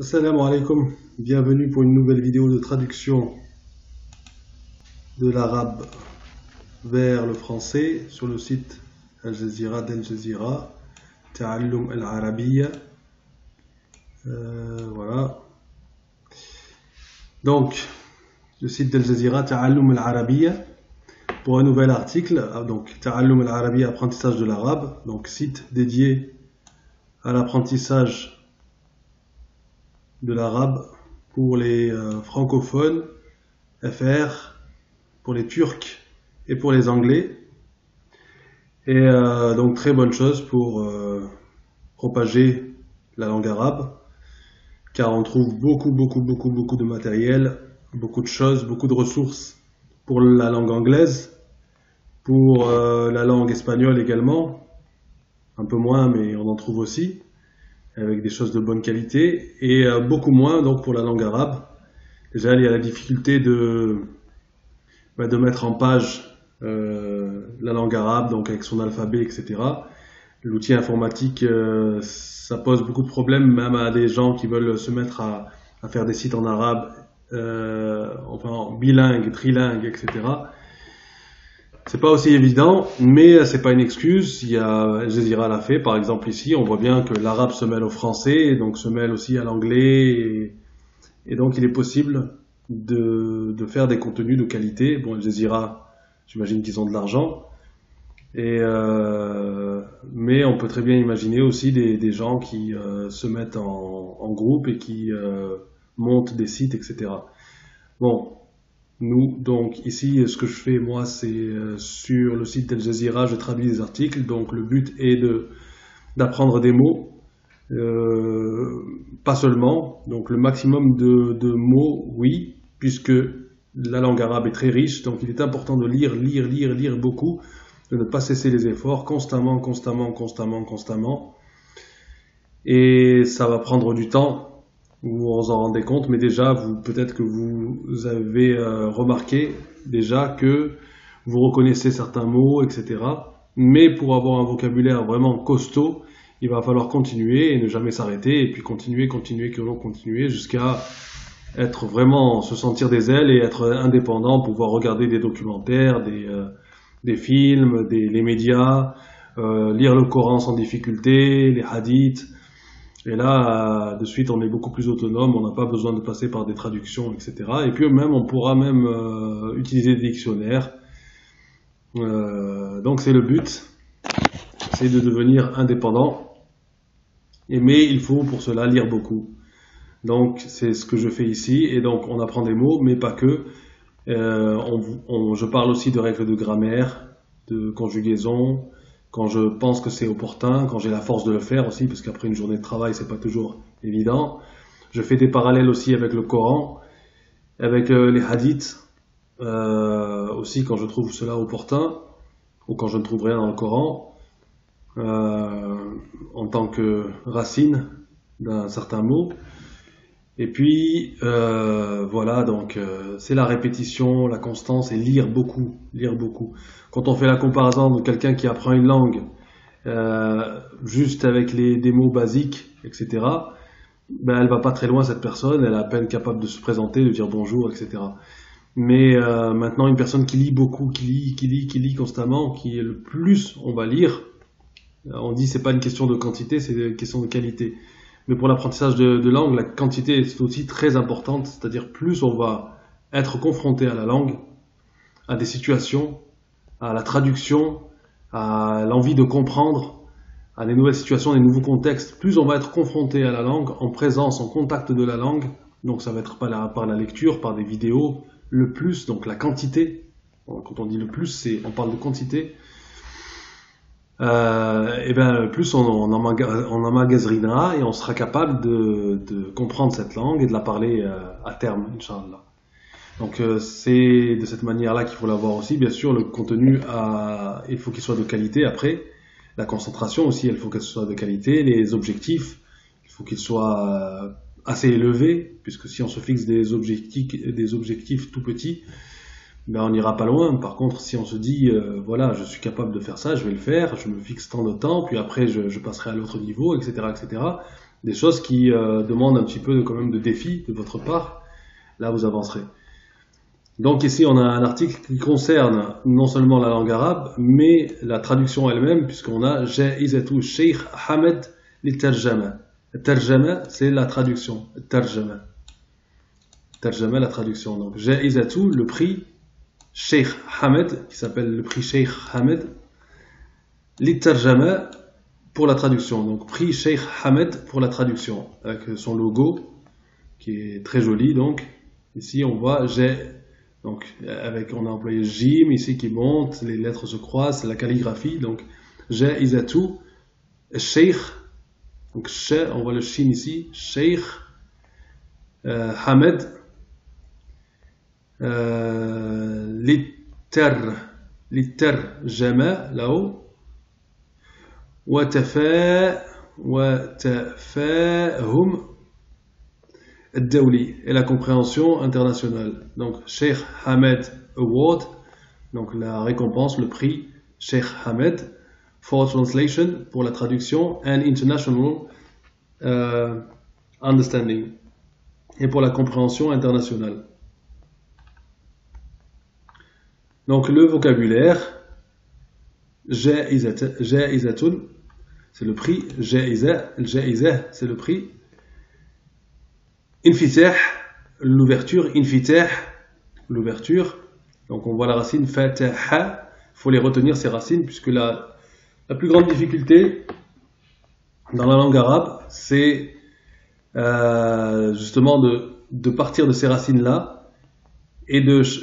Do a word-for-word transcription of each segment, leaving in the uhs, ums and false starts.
Assalamu alaikum, bienvenue pour une nouvelle vidéo de traduction de l'arabe vers le français sur le site Al Jazeera d'Al Jazeera, Ta'allum al-Arabiya. Euh, voilà. Donc, le site d'Al Jazeera, Ta'allum al-Arabiya, pour un nouvel article. Donc, Ta'allum al-Arabiya, apprentissage de l'arabe. Donc, site dédié à l'apprentissage de l'arabe pour les euh, francophones, F R, pour les Turcs et pour les Anglais. Et euh, donc très bonne chose pour euh, propager la langue arabe, car on trouve beaucoup, beaucoup, beaucoup, beaucoup de matériel, beaucoup de choses, beaucoup de ressources pour la langue anglaise, pour euh, la langue espagnole également, un peu moins, mais on en trouve aussi, avec des choses de bonne qualité, et beaucoup moins donc pour la langue arabe. Déjà, il y a la difficulté de, de mettre en page euh, la langue arabe, donc avec son alphabet, et cetera. L'outil informatique, euh, ça pose beaucoup de problèmes, même à des gens qui veulent se mettre à, à faire des sites en arabe, euh, enfin en bilingue, trilingue, et cetera. C'est pas aussi évident, mais c'est pas une excuse. Il y a Al Jazeera l'a fait, par exemple ici, on voit bien que l'arabe se mêle au français, et donc se mêle aussi à l'anglais, et, et donc il est possible de, de faire des contenus de qualité. Bon, Al Jazeera, j'imagine qu'ils ont de l'argent, et euh, mais on peut très bien imaginer aussi des, des gens qui euh, se mettent en, en groupe et qui euh, montent des sites, et cetera. Bon. Nous, donc ici, ce que je fais moi, c'est euh, sur le site d'Al Jazeera, je traduis des articles. Donc le but est de d'apprendre des mots, euh, pas seulement, donc le maximum de, de mots, oui, puisque la langue arabe est très riche, donc il est important de lire, lire, lire, lire beaucoup, de ne pas cesser les efforts, constamment, constamment, constamment, constamment, et ça va prendre du temps. Vous vous en rendez compte, mais déjà, vous peut-être que vous avez euh, remarqué déjà que vous reconnaissez certains mots, et cetera. Mais pour avoir un vocabulaire vraiment costaud, il va falloir continuer et ne jamais s'arrêter, et puis continuer, continuer, continuer, jusqu'à être vraiment, se sentir des ailes et être indépendant, pouvoir regarder des documentaires, des, euh, des films, des les médias, euh, lire le Coran sans difficulté, les hadiths. Et là, de suite, on est beaucoup plus autonome, on n'a pas besoin de passer par des traductions, et cetera. Et puis même, on pourra même euh, utiliser des dictionnaires. Euh, donc c'est le but, c'est de devenir indépendant. Et, mais il faut pour cela lire beaucoup. Donc c'est ce que je fais ici, et donc on apprend des mots, mais pas que. Euh, on, on, je parle aussi de règles de grammaire, de conjugaison, quand je pense que c'est opportun, quand j'ai la force de le faire aussi, parce qu'après une journée de travail, c'est pas toujours évident. Je fais des parallèles aussi avec le Coran, avec les hadiths, euh, aussi quand je trouve cela opportun, ou quand je ne trouve rien dans le Coran, euh, en tant que racine d'un certain mot. Et puis, euh, voilà, donc euh, c'est la répétition, la constance et lire beaucoup, lire beaucoup. Quand on fait la comparaison de quelqu'un qui apprend une langue euh, juste avec les, des mots basiques, et cetera, ben, elle va pas très loin cette personne, elle est à peine capable de se présenter, de dire bonjour, et cetera. Mais euh, maintenant, une personne qui lit beaucoup, qui lit, qui lit, qui lit constamment, qui est le plus on va lire, on dit c'est pas une question de quantité, c'est une question de qualité. Mais pour l'apprentissage de, de langue, la quantité est aussi très importante, c'est-à-dire plus on va être confronté à la langue, à des situations, à la traduction, à l'envie de comprendre, à des nouvelles situations, des nouveaux contextes, plus on va être confronté à la langue, en présence, en contact de la langue, donc ça va être par la, par la lecture, par des vidéos, le plus, donc la quantité, quand on dit le plus, c'est on parle de quantité, Euh, et ben plus on, on, on emmagasinera et on sera capable de, de comprendre cette langue et de la parler euh, à terme, Inch'Allah. Donc euh, c'est de cette manière-là qu'il faut l'avoir aussi. Bien sûr, le contenu, à, il faut qu'il soit de qualité après. La concentration aussi, il faut qu'elle soit de qualité. Les objectifs, il faut qu'ils soient assez élevés, puisque si on se fixe des objectifs, des objectifs tout petits, ben on n'ira pas loin. Par contre, si on se dit, euh, voilà, je suis capable de faire ça, je vais le faire, je me fixe tant de temps, puis après je, je passerai à l'autre niveau, et cetera, et cetera, des choses qui euh, demandent un petit peu de, quand même de défi de votre part, là vous avancerez. Donc ici on a un article qui concerne non seulement la langue arabe, mais la traduction elle-même, puisqu'on a Jaizatu Cheikh Hamad li Tarjama. Tarjama, c'est la traduction. Tarjama. Tarjama, la traduction. Donc Jaizatu, le prix Cheikh Hamad, qui s'appelle le prix Cheikh Hamad, li Tarjama, pour la traduction. Donc prix Cheikh Hamad pour la traduction, avec son logo, qui est très joli. Donc ici on voit Jaizatu. Donc, avec, on a employé Jim ici qui monte, les lettres se croisent, c'est la calligraphie. Donc, Jaizatu, Cheikh, donc Che, on voit le Shin ici, Cheikh, euh, Hamad, euh, Litter, Litter, Jama, là-haut, Watafa, Watafahum. Et la compréhension internationale. Donc, Cheikh Hamad Award, donc la récompense, le prix Cheikh Hamad, for translation, pour la traduction, and international euh, understanding, et pour la compréhension internationale. Donc, le vocabulaire, Jaizatun, c'est le prix, Jaiza, Jaiza, c'est le prix. Infitah, l'ouverture, infitah, l'ouverture. Donc on voit la racine fataha, il faut les retenir ces racines, puisque la, la plus grande difficulté dans la langue arabe, c'est euh, justement de, de partir de ces racines-là et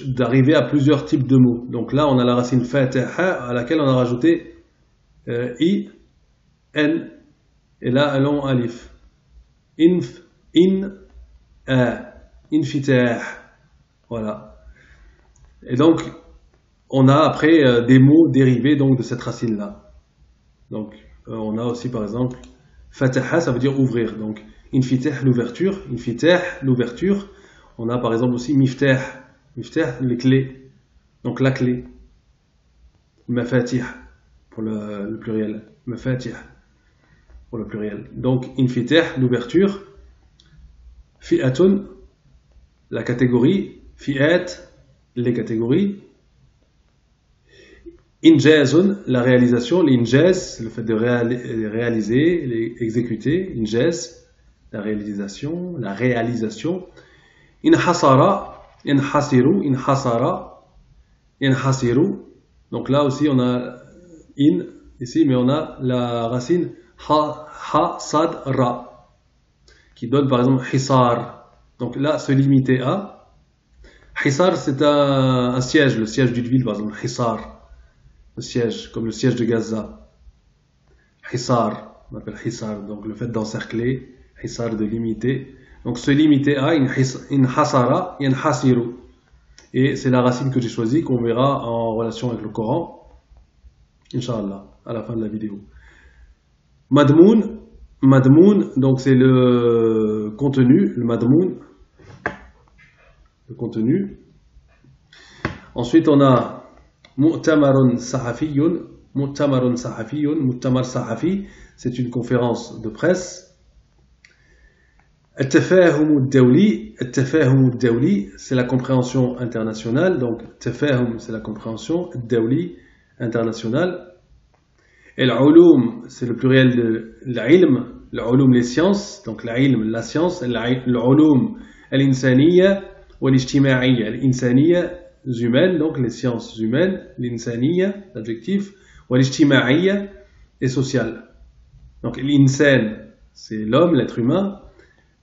d'arriver à plusieurs types de mots. Donc là on a la racine fataha à laquelle on a rajouté euh, i, n, et là un long alif. Inf, in, infitah, voilà. Et donc on a après euh, des mots dérivés donc de cette racine là. Donc euh, on a aussi par exemple fataha, ça veut dire ouvrir, donc infitah, l'ouverture, infitah, l'ouverture. On a par exemple aussi miftah, miftah, les clés, donc la clé, mafatih pour le, le pluriel, mafatih pour le pluriel. Donc infitah, l'ouverture. Fi'atun, la catégorie. Fi'at, les catégories. Injazun, la réalisation. L'injaz, le fait de réaliser, exécuter. Injaz, la réalisation, la réalisation. Inhasara, inhasiru, inhasara, inhasiru. Donc là aussi on a in ici, mais on a la racine ha, ha, sad, ra, qui donne par exemple hisar. Donc là, se limiter à. Hisar, c'est un, un siège, le siège d'une ville par exemple. Hisar, le siège, comme le siège de Gaza. Hisar, on appelle hisar. Donc le fait d'encercler, hisar, de limiter. Donc se limiter à, inhasara, inhasiru. Et c'est la racine que j'ai choisie, qu'on verra en relation avec le Coran, Inch'Allah, à la fin de la vidéo. Madmoun. Madmoun, donc c'est le contenu, le madmoun, le contenu. Ensuite on a Mu'tamarun Sahafiyun, Mu'tamarun Sahafiyun, Mu'tamar Sahafi, c'est une conférence de presse. At-Tafahum ad-Dawli, At-Tafahum ad-Dawli, c'est la compréhension internationale, donc Tafahum c'est la compréhension, ad-Dawli, internationale. Et l'ulum, c'est le pluriel de l'ilm, l'ulum, les sciences, donc l'ilm, la science, l'ulum, l'insaniya, ou l'ijtima'iyya, l'insaniya, humaine, donc les sciences humaines, l'insaniya, l'adjectif, ou l'ijtima'iyya, et sociale. Donc l'insan, c'est l'homme, l'être humain,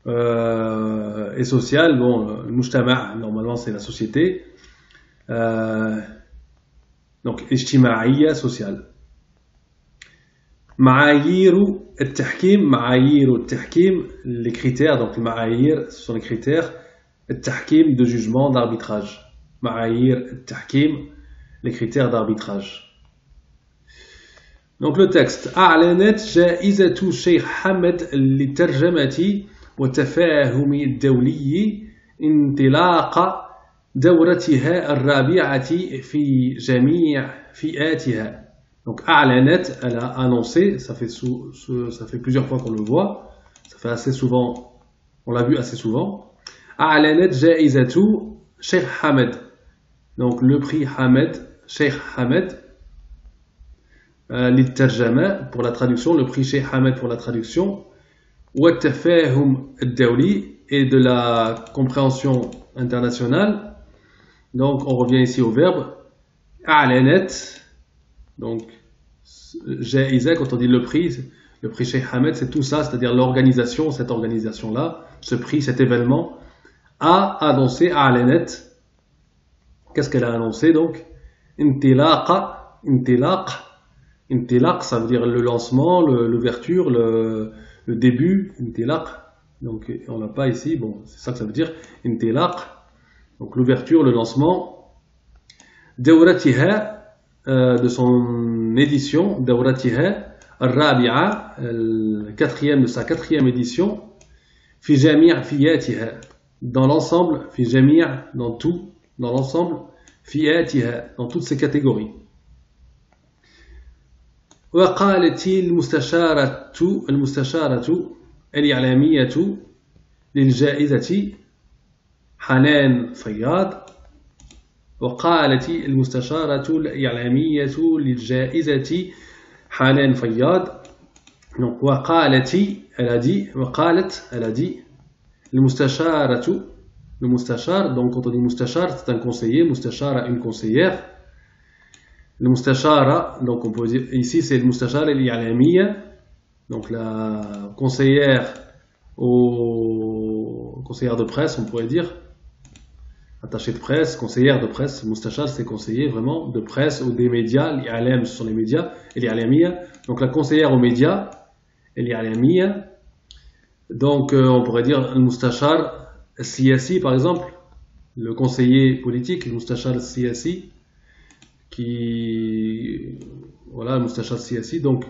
euh, et social, bon, le mujtama', normalement c'est la société, euh, donc l'ijtima'iyya, sociale. Ma'ayiru al-tahkim, ma'ayiru al-tahkim, les critères, donc les ma'ayir, ce sont les critères, al-tahkim, de jugement, d'arbitrage. Ma'ayir al-tahkim, les critères d'arbitrage. Donc le texte, A'lanat Jaizatu Cheikh Hamad li tarjamati wa tafahumi ad-dawli intilaqa dawratiha al-rabi'ati fi jami' fi'atiha. Donc, A'lanat, elle a annoncé, ça fait, sous, ça fait plusieurs fois qu'on le voit, Ça fait assez souvent, on l'a vu assez souvent. A'lanat Jaizatu Cheikh Hamad. Donc le prix Hamad, Sheikh Hamad, l'Ittarjama pour la traduction, le prix Sheikh Hamad pour la traduction, wa tafahum ad-dawli et de la compréhension internationale. Donc on revient ici au verbe a'lanat. Donc Jaiza, quand on dit le prix, le prix Cheikh Hamad, c'est tout ça, c'est-à-dire l'organisation, cette organisation-là, ce prix, cet événement, a annoncé a'lanat. Qu'est-ce qu'elle a annoncé donc? Intilaqa, intilaq, intilaq, ça veut dire le lancement, l'ouverture, le, le début, intilaq. Donc on l'a pas ici, bon, c'est ça que ça veut dire, intilaq. Donc l'ouverture, le lancement. Dawratiha, euh, de son édition, Dawratiha, al-Rabi'a, le quatrième de sa quatrième édition, fi jami' fiyatiha, dans l'ensemble, fi jami' dans tout. Dans l'ensemble, fiyatiha, dans toutes ces catégories. وقالت المستشارة المستشارة الإعلامية للجائزة حنان فياض. وقالت المستشارة الإعلامية للجائزة حنان فياض. Donc وقالت elle a dit, وقالت elle a dit, المستشارة le moustachar, donc quand on dit moustachar, c'est un conseiller, moustachara une conseillère. Le moustachara, donc on peut dire ici c'est le moustachara al-i'lamiyya, donc la conseillère au conseillère de presse, on pourrait dire attachée de presse, conseillère de presse. Moustachar c'est conseiller vraiment de presse ou des médias, l'i'lam ce sont les médias, et l'i'lamiyya, donc la conseillère aux médias, et l'i'lamiyya. Donc euh, on pourrait dire le moustachar Siyasi, par exemple, le conseiller politique, le Moustachar Siyasi, qui. Voilà, le Moustachar Siyasi, donc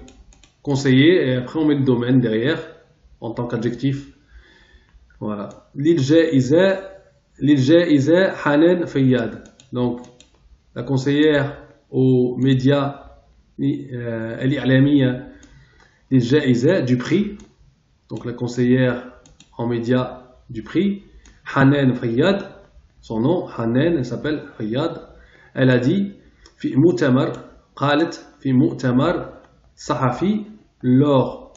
conseiller, et après on met le domaine derrière, en tant qu'adjectif. Voilà. L'Il-Jaiza, l'Il-Jaiza Hanen Fayyad. Donc, la conseillère aux médias, Al-I'lamiyya, l'Il-Jaiza, du prix. Donc, la conseillère en médias du prix. Hanen Fayyad, son nom, Hanen, elle s'appelle Fayyad, elle a dit, fi mu'tamar, qalet, fi mu'tamar, sahafi, lors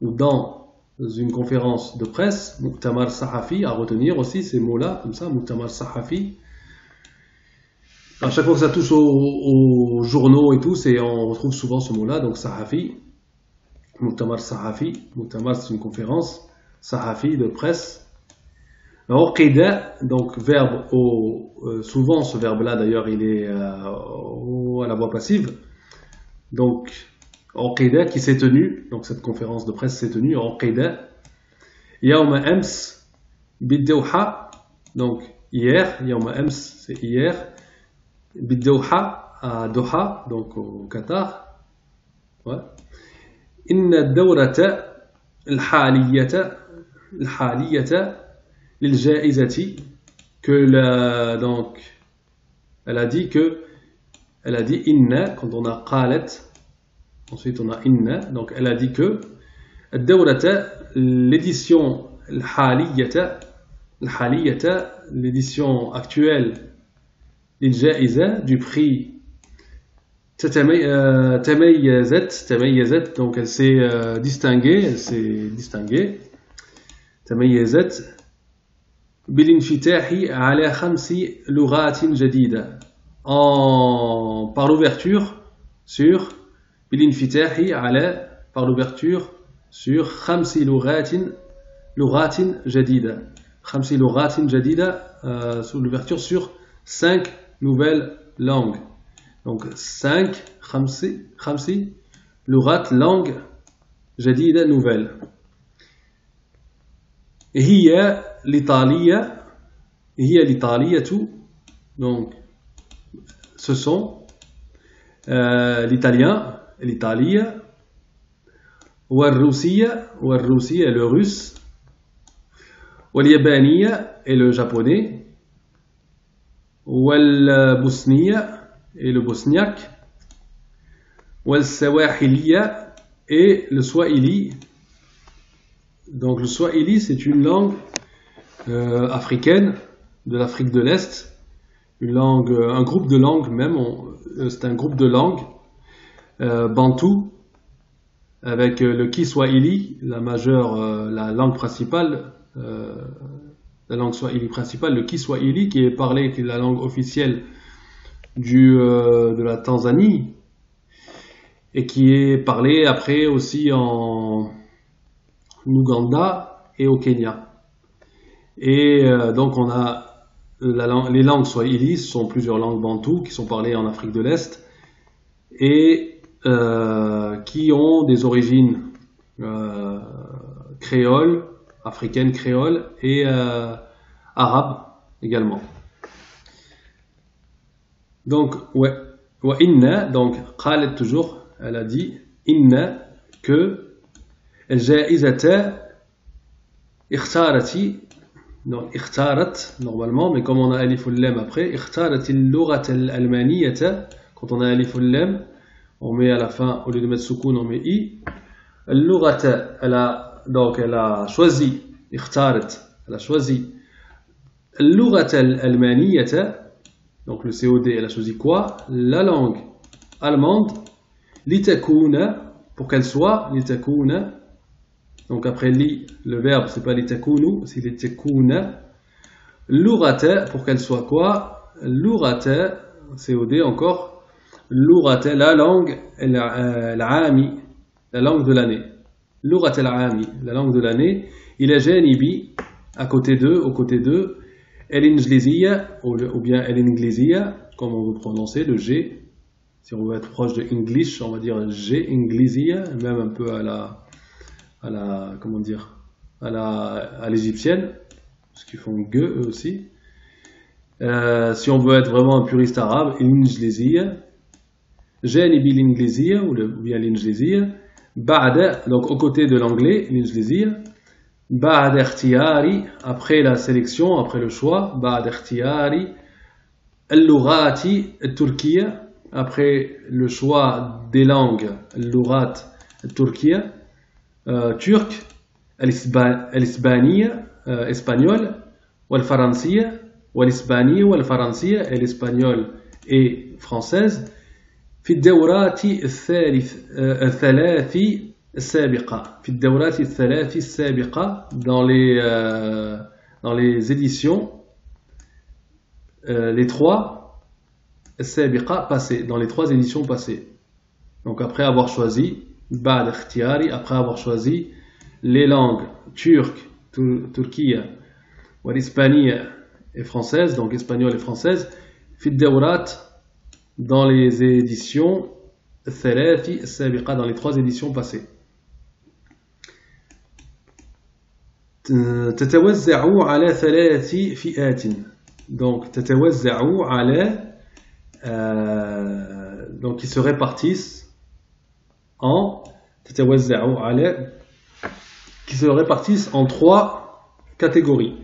ou dans une conférence de presse, mu'tamar sahafi, à retenir aussi ces mots-là, comme ça, mu'tamar sahafi. À chaque fois que ça touche aux, aux journaux et tout, et on retrouve souvent ce mot-là, donc sahafi, mu'tamar sahafi, mu'tamar c'est une conférence, sahafi de presse. Uqida, donc verbe au, euh, souvent ce verbe-là d'ailleurs il est euh, au, à la voix passive. Donc Uqida qui s'est tenue, donc cette conférence de presse s'est tenue, Uqida. Yauma Ems, Biddouha, donc hier, Yauma Ems c'est hier, Biddouha à Doha, donc au Qatar. Ouais. Inna ad-dawrata al-haliyata, al-haliyata. L'Il-Jaizati, que la, donc, elle a dit que, elle a dit inna, quand on a qalet, ensuite on a inna, donc elle a dit que, l'édition, l'haliyata, l'haliyata, l'édition actuelle, l'Il-Jaiza, du prix, tamayyazat, tamayyazat, donc elle s'est euh, distinguée, elle s'est distinguée, tamayyazat, Bilinfitahi ala khamsi lughatin jadida, en par l'ouverture sur bilinfitahi ala, par l'ouverture sur khamsi lughatin lughatin jadida, khamsi lughatin jadida, euh, sous l'ouverture sur cinq nouvelles langues, donc cinq khamsi khamsi lughat, langue jadida, nouvelle. Hiya l'Italia, hiya l'Italia tout, donc ce sont euh, l'italien, l'Italia, ou la Russie, ou la Russie et le russe, ou l'Yabania et le japonais, ou la Bosnia et le bosniaque, ou la Sawahilia et le swahili. Donc le swahili, c'est une langue euh, africaine, de l'Afrique de l'Est, une langue, un groupe de langues même, c'est un groupe de langues euh, bantou, avec le kiswahili, la majeure, euh, la langue principale, euh, la langue swahili principale, le kiswahili, qui est parlé, qui est la langue officielle du, euh, de la Tanzanie, et qui est parlé après aussi en Ouganda et au Kenya. Et euh, donc on a la langue, les langues swahili, ce sont plusieurs langues bantoues qui sont parlées en Afrique de l'Est et euh, qui ont des origines euh, créoles, africaines créoles et euh, arabes également. Donc ouais, wa inna, donc qalat toujours, elle a dit inna que Jaizata ikhtarati, donc ikhtarat normalement, mais comme on a alif al-lam après, ikhtarati al-lughat al-almaniyata, quand on a alif al-lam, on met à la fin, au lieu de mettre soukoun, on met i. Al-lughat, elle a, donc elle a choisi, ikhtarat, elle a choisi al-lughat al-almaniyata, donc le C O D, elle a choisi quoi? La langue allemande, litakuna, pour qu'elle soit, litakuna. Donc après li, le verbe, c'est pas li takunu, c'est li takuna. Lourata, pour qu'elle soit quoi? Lourata, C O D encore. Lourata, la langue, l'ami, la langue de l'année. Lourata l'ami, la langue de l'année. Il a janibi, à côté d'eux, aux côtés d'eux. Elingliziya, ou bien elingliziya, comme on veut prononcer, le G. Si on veut être proche de English, on va dire G, Engliziya, même un peu à la. À la, comment dire, à la, à l'égyptienne, parce qu'ils font gueux eux aussi. Euh, si on veut être vraiment un puriste arabe, l'injlizia, janibi l'injlizia, ou bien l'injlizia, ba'da, donc aux côtés de l'anglais, l'injlizia, ba'da ikhtiyari, après la sélection, après le choix, ba'da ikhtiyari, al-lughati, al-turkiya, après le choix des langues, al-lughat, al-turkiya, Euh, turc, al-isbaniya, euh, espagnol, wal-faransiya, wal-isbaniya, wal-faransiya, et l'espagnol et française, fi dawrati al-thalathi al-sabiqa, fi dawrati al-thalathi al-sabiqa, dans les euh, dans les éditions euh, les trois al-sabiqa passées, dans les trois éditions passées. Donc après avoir choisi Ba'd ikhtiyari, après avoir choisi les langues turques, turquiya, ou l'hispaniya et française, donc espagnole et française, fi dawrat, dans les éditions, thalathi sabiqa, dans les trois éditions passées. Tatawazza'u ala thalathi fi'atin. Donc, tatawazza'u ala, donc ils se répartissent en qui se répartissent en trois catégories.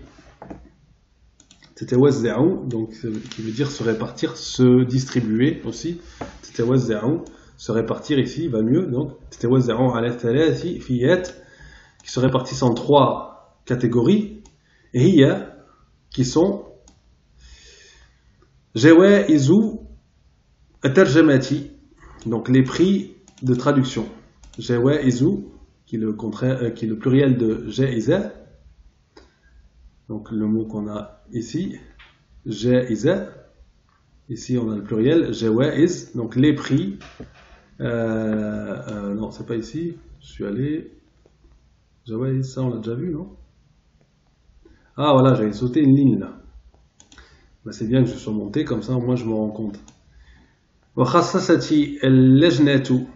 Donc qui veut dire se répartir, se distribuer aussi. Se répartir ici va mieux. Donc qui se répartissent en trois catégories. Et il y a qui sont jawaizu at-tarjamati, donc les prix de traduction. Jawaizu, qui est le contraire, euh, qui est le pluriel de jaiza. Donc le mot qu'on a ici, jaiza. Ici on a le pluriel jawaiz. Donc les prix. Euh, euh, non, c'est pas ici. Je suis allé. Jawaiz, ça on l'a déjà vu, non? Ah voilà, j'avais sauté une ligne là. Ben, c'est bien que je sois monté comme ça, moi je me rends compte. Wakhassasati al-lajnatu.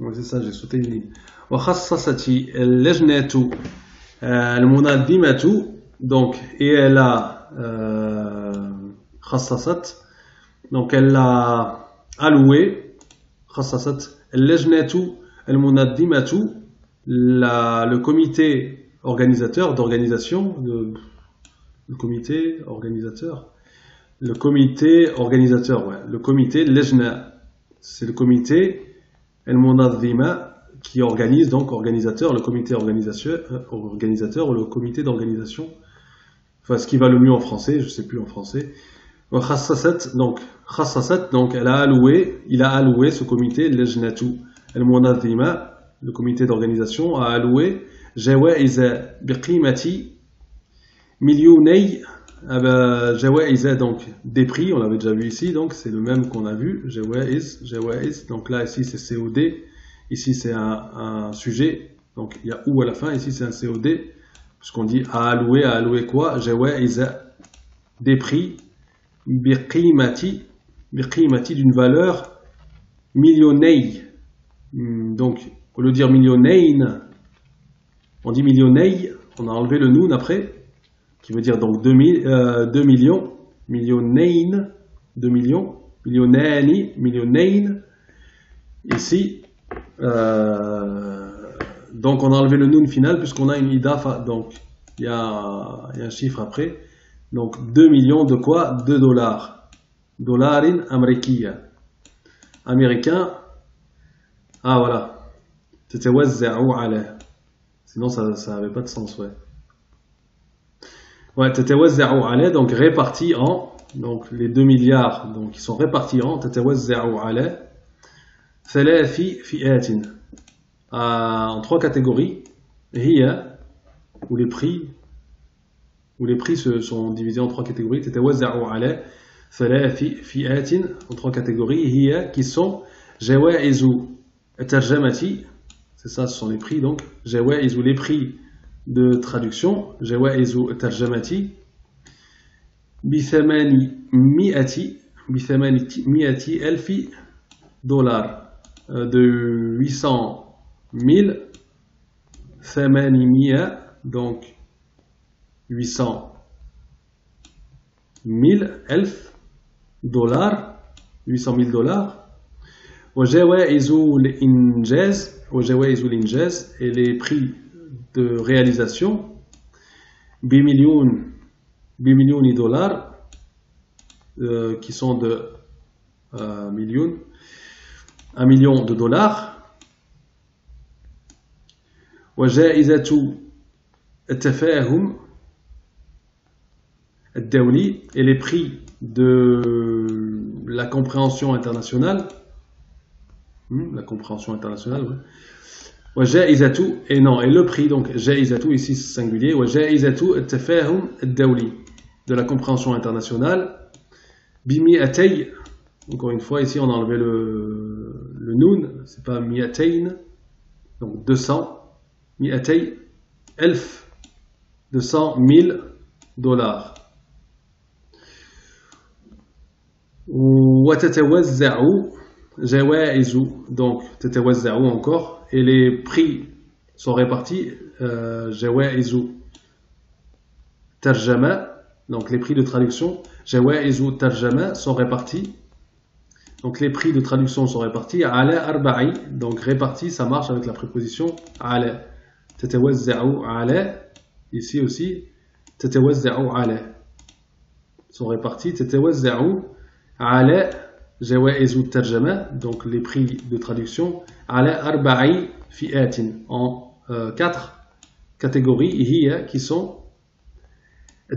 Oui, c'est ça, j'ai sauté une ligne. وخصصتي اللجنة المنظمة, donc et elle a euh, خصصت, donc elle a alloué, خصصت اللجنة المنظمة, la, le comité organisateur d'organisation, le, le comité organisateur, le comité organisateur, ouais, le comité lejna, c'est le comité El Munadzima, qui organise, donc organisateur, le comité organisation, organisateur ou le comité d'organisation, enfin ce qui va le mieux en français, je ne sais plus en français. Khassasat, donc, khassasat, donc elle a alloué, il a alloué ce comité, lejnatu, al-munazima, le comité d'organisation, a alloué jawaiza biqimati millionay, jawaiza, donc des prix, on l'avait déjà vu ici, donc c'est le même qu'on a vu, jawaiz, jawaiz, donc là ici c'est C O D, ici c'est un, un sujet, donc il y a ou à la fin, ici c'est un C O D, parce qu'on dit à allouer, à allouer quoi, jawaiza, des prix, biqimati, biqimati d'une valeur millionay, donc au lieu de dire millionaine, on dit millionnaire, on a enlevé le noun après, qui veut dire donc deux millions, millionnaine, deux millions, millionnaire, millionnaire. Ici, euh, donc on a enlevé le noun final puisqu'on a une idafa, donc il y, y a un chiffre après. Donc deux millions de quoi? deux dollars. Dollarin américain. Américain. Ah voilà. C'était wazza'u ala. Sinon, ça n'avait pas de sens, ouais. Ouais, tatawazzaru alay, donc réparti en, donc les deux milliards, donc ils sont répartis en, tatawazzaru alay, thalafi fi'atin, en trois catégories, hiya, où les prix, où les prix sont divisés en trois catégories, tatawazzaru alay, thalafi fi'atin, en trois catégories, hiya, qui sont, jawaizu, tarjamati, c'est ça, ce sont les prix, donc, jawaizu, les prix de traduction, jawaizu tarjamati, bithamani miati, bithamani miati elfi dollars, de huit cent mille, thamani mia, donc huit cent mille, elf, dollars, huit cent mille dollars, jawaizu l'injaz, et les prix de réalisation, bi millions de dollars, euh, qui sont de euh, millions, un million de dollars. Jaizatu Cheikh Hamad, et les prix de la compréhension internationale. La compréhension internationale, oui. Wa jaizatu, et non, et le prix, donc jaizatu ici c'est singulier, wa jaizatu at-tafahum ad-dawli, de la compréhension internationale, bi mi'atay, encore une fois ici on a enlevé le, le noun, c'est pas mi'atayn, donc deux cents, mi'atay, elf, deux cent mille dollars. Wa tatawazza'u, jawaizu, donc tatawazza'u encore, et les prix sont répartis, jawaizu tarjama, donc les prix de traduction, jawaizu tarjama sont répartis, donc les prix de traduction sont répartis, ala arba'i, donc répartis, ça marche avec la préposition ala, tatawazza'u ala, ici aussi, tatawazza'u ala, sont répartis, tatawazza'u ala, jawaizu tarjama, donc les prix de traduction, ala arba'i fi'atin, en euh, quatre catégories, hiya, qui sont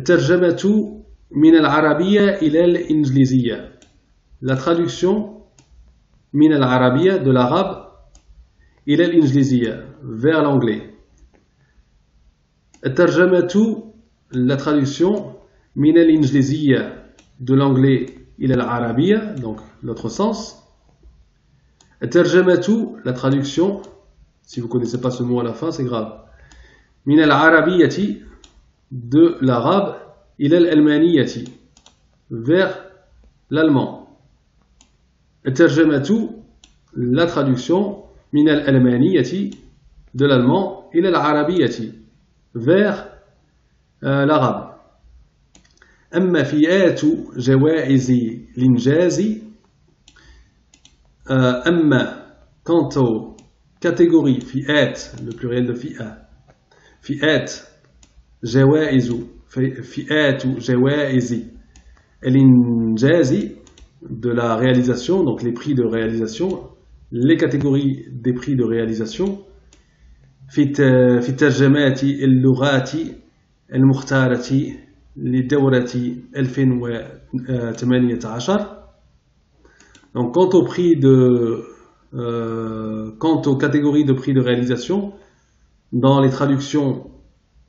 tarjamatu min al-arabiya ila al-ingliziya, la traduction min al-arabiya, de l'arabe, ila al-ingliziya, vers l'anglais, tarjamatu, la traduction min al-ingliziya, de l'anglais ila al-arabiya, donc l'autre sens. Tarjamatu, la traduction, si vous ne connaissez pas ce mot à la fin, c'est grave. Min al-arabiyati, de l'arabe, ila al-almaniyati, vers l'allemand. Tarjamatu, la traduction, min al-almaniyati, de l'allemand, ila al-arabiyati, vers euh, l'arabe. Amma fi'atu jawaizi l'injazi, Euh, amma, quant aux catégories, fi'at, le pluriel de fi'a, fi'at, jawaizu, fi'at ou jawaizi, l'injazi, de la réalisation, donc les prix de réalisation, les catégories des prix de réalisation في في ترجمات اللغات المختارة لدورة deux mille dix-huit. Donc quant aux prix de euh, quant aux catégories de prix de réalisation dans les traductions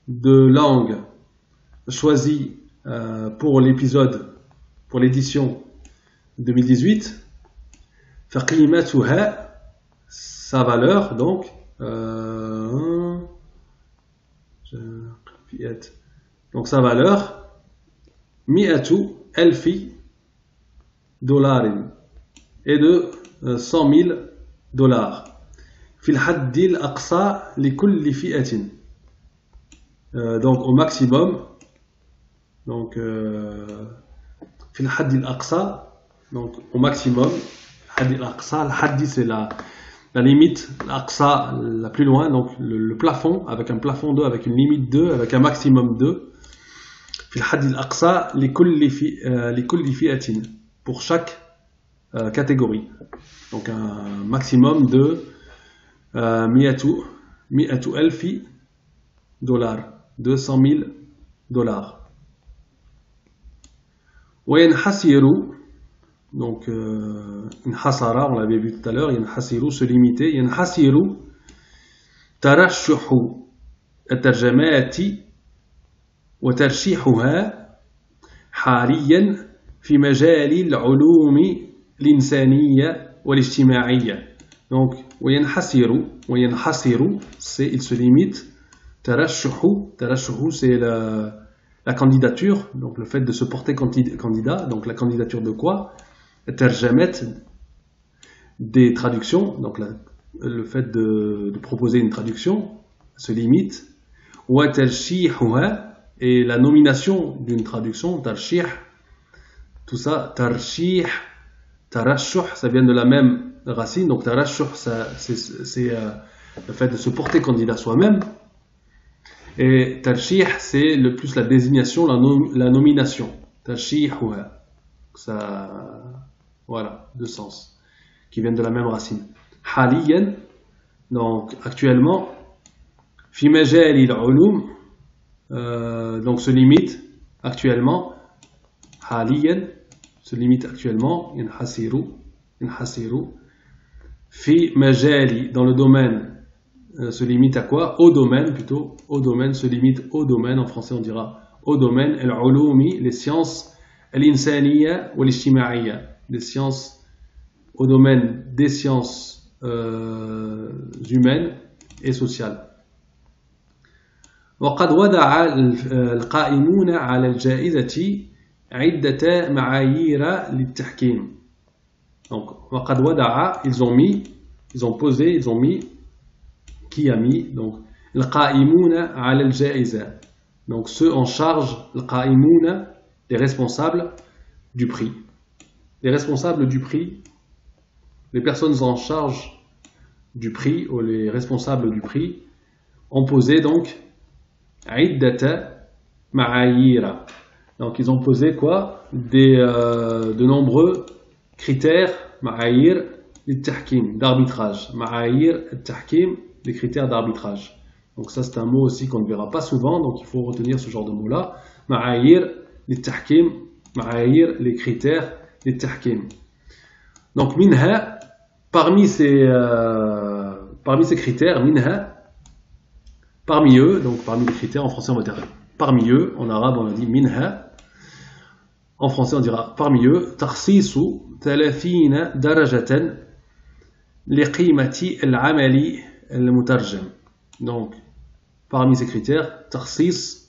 de langues choisies euh, pour l'épisode pour l'édition deux mille dix-huit, فقيمتها, sa valeur donc euh, donc sa valeur miatu elfi dollarin et de cent mille dollars fil haddil aqsa li kulli fi'atin, donc au maximum, donc fil haddil aqsa, donc au maximum. Al-Haddi, c'est la, la limite, l'Aqsa, la plus loin, donc le, le plafond, avec un plafond deux, avec une limite deux, avec un maximum deux. Al-Haddi al-Aqsa, li kulli fi'atin, pour chaque euh, catégorie. Donc un maximum de euh, miatu, miatu elfi dollars, deux cent mille dollars. Wa yanhasiru, donc euh, inhasara, on l'avait vu tout à l'heure, yanhasiru, se limiter, yanhasiru tarashuhu at-tarjamati wa tarshihuha hariyan fi majali al-ulumi al-insaniya wa al-ijtima'iyya. Donc yanhasiru, yanhasiru, c'est il se limite, tarashuhu, tarashuhu c'est la, la candidature, donc le fait de se porter candidat, donc la candidature de quoi? Terjamet, des traductions, donc la, le fait de, de proposer une traduction se limite. Ou tarshihuha, et la nomination d'une traduction, tarshih, tout ça, tarshih, tarashuh, ça vient de la même racine, donc tarashuh, c'est euh, le fait de se porter candidat soi-même. Et tarshih, c'est le plus la désignation, la, nom, la nomination. Tarshihuha, ça. Voilà, deux sens qui viennent de la même racine. Haliyen, donc actuellement, fi majali al-ulum, donc se limite actuellement, haliyen, se limite actuellement, yanhasiru, yanhasiru, fi majali, dans le domaine, euh, se limite à quoi? Au domaine plutôt, au domaine, se limite au domaine, en français on dira au domaine, al-ulumi, les sciences, al-insaniya ou al-ijtima'iyya, des sciences, au domaine des sciences euh, humaines et sociales. وقد وضع القائمون على الجائزة عدة معايير للتحكيم. Donc وقد وضع, ils ont mis, ils ont posé, ils ont mis, qui a mis, donc القائمون على الجائزة, donc ceux en charge, القائمون, les responsables du prix. Les responsables du prix, les personnes en charge du prix, ou les responsables du prix, ont posé donc عدة معايير. Donc ils ont posé quoi? Des, euh, de nombreux critères, معايير للتحكيم, d'arbitrage. معايير التحكيم, des critères d'arbitrage. Donc ça c'est un mot aussi qu'on ne verra pas souvent, donc il faut retenir ce genre de mot-là. معايير للتحكيم, معايير, les critères. Donc minha, parmi ces euh, parmi ces critères, minha, parmi eux, donc parmi les critères, en français on va dire parmi eux, en arabe on a dit minha, en français on dira parmi eux, tarsisu talafina darajatan liqimati al-amali al-mutarjam. Donc parmi ces critères, tarsis,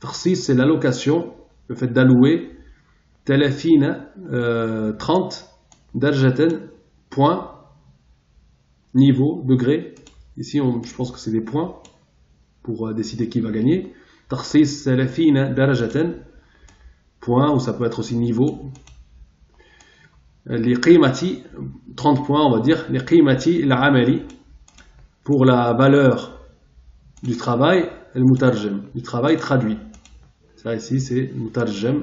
tarsis c'est l'allocation, le fait d'allouer Telafina, euh, trente, darjaten, point, niveau, degré. Ici, on, je pense que c'est des points pour euh, décider qui va gagner. Tarsis, telafina, darjaten, point, ou ça peut être aussi niveau. Les qimati, trente points, on va dire. Les qimati, l'amali, pour la valeur du travail, le mutarjem, du travail traduit. Ça, ici, c'est mutarjem.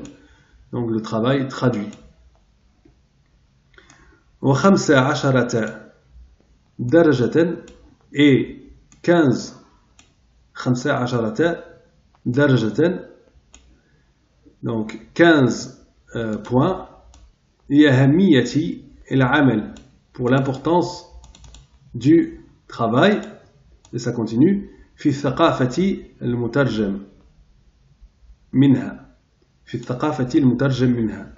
Donc le travail traduit. وخمسة عشرة درجة et quinze خمسة عشرة درجة donc quinze euh, points لأهمية العمل pour l'importance du travail et ça continue في الثقافة المترجم منها في الثقافة المترجم منها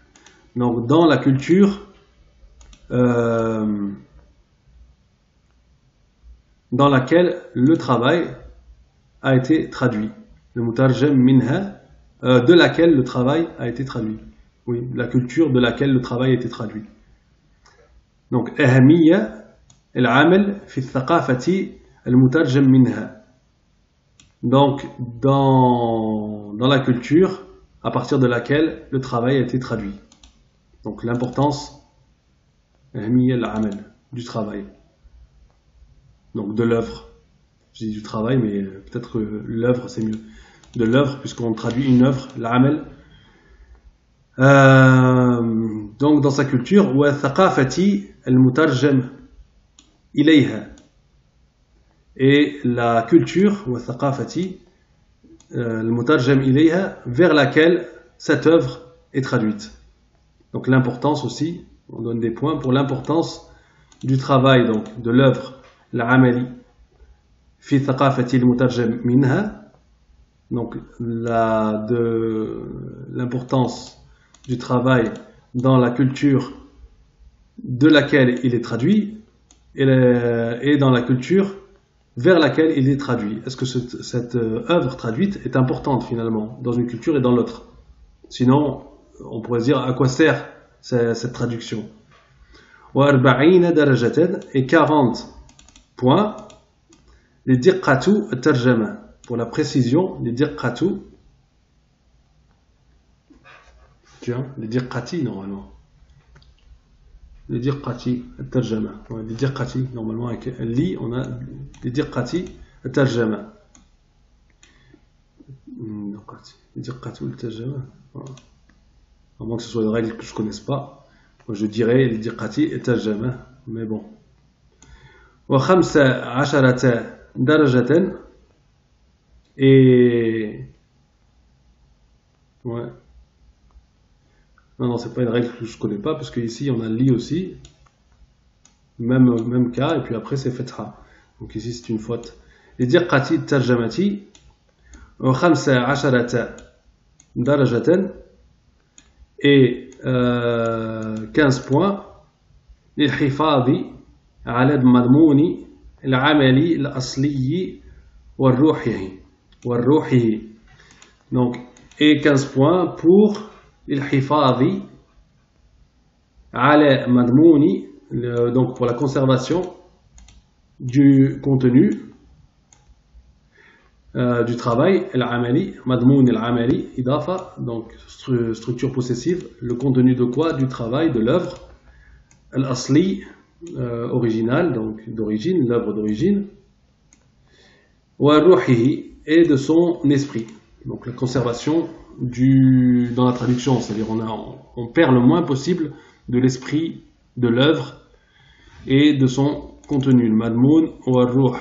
donc dans la culture euh, dans laquelle le travail a été traduit. Le mutarjem minha, euh, de laquelle le travail a été traduit. Oui, la culture de laquelle le travail a été traduit. Donc, ahamiya al-amal fi al-thaqafati al-mutarjem minha. Donc, dans, dans la culture à partir de laquelle le travail a été traduit. Donc, l'importance ahamiya al-amal du travail. Donc de l'œuvre. Je dis du travail, mais peut-être que l'œuvre c'est mieux. De l'œuvre, puisqu'on traduit une œuvre, l'amel. Euh, donc dans sa culture, wa thaqafati al-mutarjam ilayha. Et la culture, wa thaqafati al-mutarjam ilayha, vers laquelle cette œuvre est traduite. Donc l'importance aussi, on donne des points pour l'importance du travail, donc de l'œuvre. العملي في ثقافة المترجم منها donc la de l'importance du travail dans la culture de laquelle il est traduit et, la, et dans la culture vers laquelle il est traduit. Est-ce que ce, cette œuvre traduite est importante finalement dans une culture et dans l'autre? Sinon, on pourrait dire à quoi sert cette, cette traduction. Et quarante point, les diqqatu al-tarjama, pour la précision, les diqqatu, tiens, les diqqati normalement, les diqqati al-tarjama, ouais, les diqqati normalement avec li, on a les diqqati al-tarjama, les diqqatu al-tarjama, à moins que ce soit une règle que je ne connaisse pas, moi je dirais les diqqati al-tarjama, mais bon. وخمسة عشرة درجة et ouais non non c'est pas une règle que je connais pas parce que ici on a li aussi même même cas et puis après c'est fetha donc ici c'est une faute les diqqati tarjamati وخمسة عشرة درجة et euh, quinze points للحفاظ على المضمون العملي الأصلي والروحي والروحي donc et quinze points pour الحفاظ على مضمون donc pour la conservation du contenu euh, du travail العملي مضمون العملي إضافة donc stru structure possessive le contenu de quoi du travail de l'œuvre الأصلي Euh, original, donc d'origine, l'œuvre d'origine, wa ruhihi et de son esprit. Donc la conservation du, dans la traduction, c'est-à-dire on, on, on perd le moins possible de l'esprit de l'œuvre et de son contenu, le madmoun wa ruh.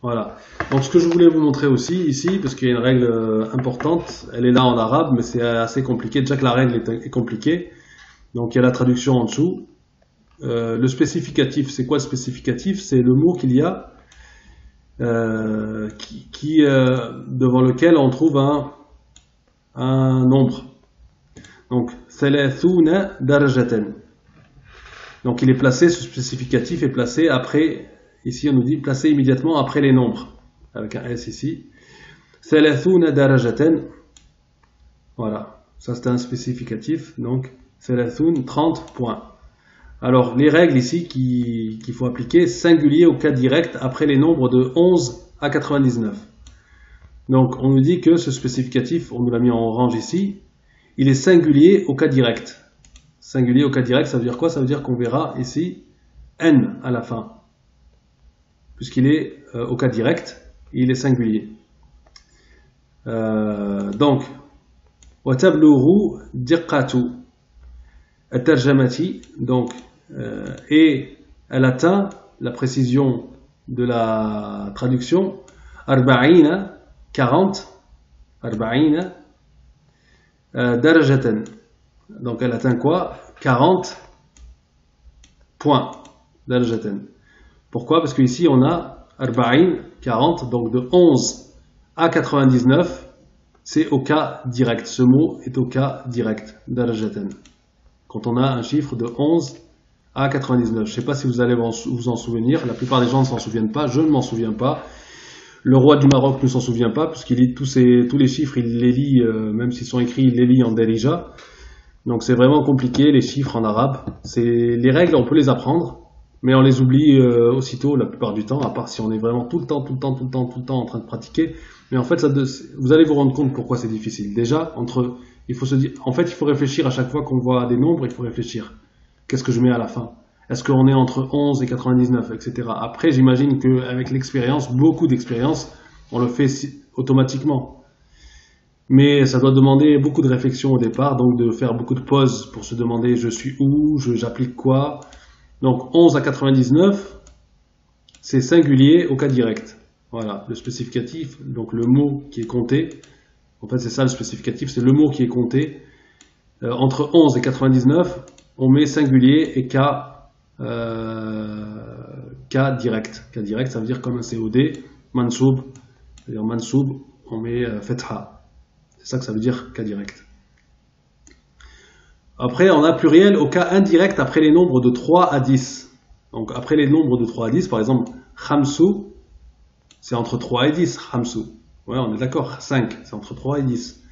Voilà. Donc ce que je voulais vous montrer aussi ici, parce qu'il y a une règle importante, elle est là en arabe, mais c'est assez compliqué, déjà que la règle est, est compliquée. Donc il y a la traduction en dessous. Euh, le spécificatif, c'est quoi le spécificatif? C'est le mot qu'il y a euh, qui, qui, euh, devant lequel on trouve un, un nombre. Donc, ثلاثون درجة. Donc, il est placé, ce spécificatif est placé après, ici on nous dit placé immédiatement après les nombres, avec un S ici. ثلاثون درجة. Voilà, ça c'est un spécificatif, donc ثلاثون, trente points. Alors, les règles ici qu'il qu'il faut appliquer, singulier au cas direct après les nombres de onze à quatre-vingt-dix-neuf. Donc, on nous dit que ce spécificatif, on nous l'a mis en orange ici, il est singulier au cas direct. Singulier au cas direct, ça veut dire quoi? Ça veut dire qu'on verra ici n à la fin. Puisqu'il est euh, au cas direct, il est singulier. Euh, donc, وَتَبْلُغُ دِقَّةُ التَّرْجَمَةِ donc Euh, et elle atteint la précision de la traduction arba'ina, quarante, arba'ina, darajatan. Donc elle atteint quoi? quarante points, darajatan. Pourquoi? Parce qu'ici on a arba'in, quarante, donc de onze à quatre-vingt-dix-neuf, c'est au cas direct. Ce mot est au cas direct, darajatan. Quand on a un chiffre de onze à quatre-vingt-dix-neuf. Je ne sais pas si vous allez vous en souvenir. La plupart des gens ne s'en souviennent pas. Je ne m'en souviens pas. Le roi du Maroc ne s'en souvient pas puisqu'il lit tous, ses, tous les chiffres. Il les lit, euh, même s'ils sont écrits, il les lit en darija. Donc c'est vraiment compliqué, les chiffres en arabe. Les règles, on peut les apprendre, mais on les oublie euh, aussitôt la plupart du temps, à part si on est vraiment tout le temps, tout le temps, tout le temps, tout le temps en train de pratiquer. Mais en fait, ça, vous allez vous rendre compte pourquoi c'est difficile. Déjà, entre... Il faut se dire, en fait, il faut réfléchir à chaque fois qu'on voit des nombres, il faut réfléchir. Qu'est-ce que je mets à la fin? Est-ce qu'on est entre onze et quatre-vingt-dix-neuf, et cetera. Après, j'imagine qu'avec l'expérience, beaucoup d'expérience, on le fait automatiquement. Mais ça doit demander beaucoup de réflexion au départ, donc de faire beaucoup de pauses pour se demander je suis où, j'applique quoi. Donc onze à quatre-vingt-dix-neuf, c'est singulier au cas direct. Voilà, le spécificatif, donc le mot qui est compté. En fait, c'est ça le spécificatif, c'est le mot qui est compté. Euh, entre onze et quatre-vingt-dix-neuf, on met singulier et cas, euh, cas direct. Cas direct, ça veut dire comme un C O D, mansoub, c'est-à-dire mansoub, on met euh, fetha. C'est ça que ça veut dire, cas direct. Après, on a pluriel au cas indirect après les nombres de trois à dix. Donc, après les nombres de trois à dix, par exemple, khamsou, c'est entre trois et dix, khamsou. Ouais, on est d'accord, cinq, c'est entre trois et dix.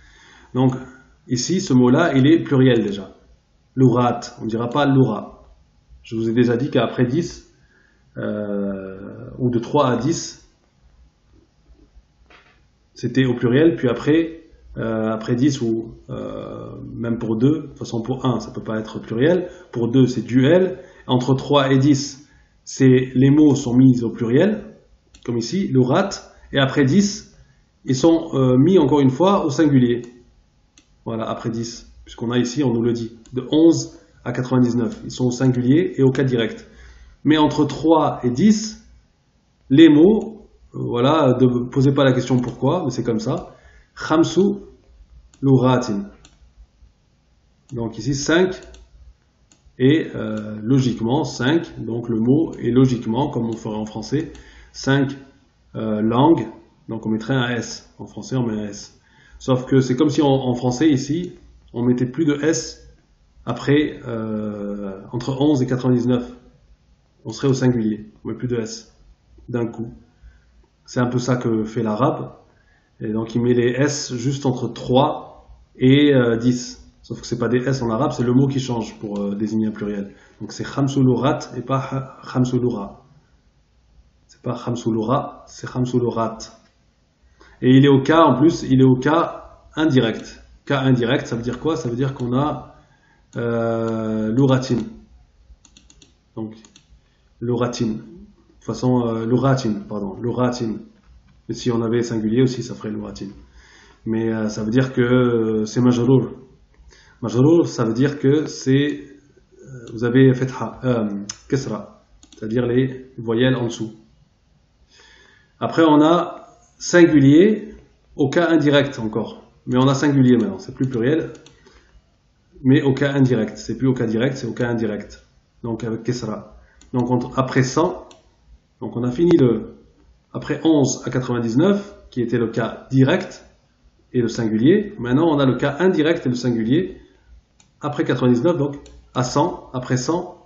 Donc, ici, ce mot-là, il est pluriel déjà. Lourat, on ne dira pas loura. Je vous ai déjà dit qu'après dix, euh, ou de trois à dix, c'était au pluriel, puis après, euh, après dix, ou euh, même pour deux, de toute façon pour un, ça ne peut pas être pluriel, pour deux, c'est duel. Entre trois et dix, les mots sont mis au pluriel, comme ici, lourat, et après dix, ils sont euh, mis encore une fois au singulier. Voilà, après dix. Puisqu'on a ici, on nous le dit, de onze à quatre-vingt-dix-neuf. Ils sont au singulier et au cas direct. Mais entre trois et dix, les mots, euh, voilà, ne posez pas la question pourquoi, mais c'est comme ça. Khamsu lughatin. Donc ici, cinq. Et euh, logiquement, cinq. Donc le mot est logiquement, comme on ferait en français, cinq euh, langues. Donc on mettrait un S. En français, on met un S. Sauf que c'est comme si on, en français, ici, on mettait plus de S après, euh, entre onze et quatre-vingt-dix-neuf. On serait au singulier. On met plus de S d'un coup. C'est un peu ça que fait l'arabe. Et donc il met les S juste entre trois et euh, dix. Sauf que ce n'est pas des S en arabe, c'est le mot qui change pour euh, désigner un pluriel. Donc c'est khamsulurat et pas khamsulura. C'est pas khamsulura, c'est khamsulurat. Et il est au cas, en plus, il est au cas indirect. Cas indirect, ça veut dire quoi? Ça veut dire qu'on a euh, l'ouratin. Donc, l'ouratin. De toute façon, euh, l'ouratin, pardon, l'ouratin. Et si on avait singulier aussi, ça ferait l'ouratin. Mais euh, ça veut dire que euh, c'est majrour. Majrour, ça veut dire que c'est... Euh, vous avez fetha, euh, kesra, c'est-à-dire les voyelles en dessous. Après, on a... singulier au cas indirect encore, mais on a singulier maintenant, c'est plus pluriel, mais au cas indirect, c'est plus au cas direct, c'est au cas indirect, donc avec kesra. Donc on, après cent, donc on a fini le, après onze à quatre-vingt-dix-neuf, qui était le cas direct et le singulier, maintenant on a le cas indirect et le singulier, après quatre-vingt-dix-neuf, donc à cent, après cent,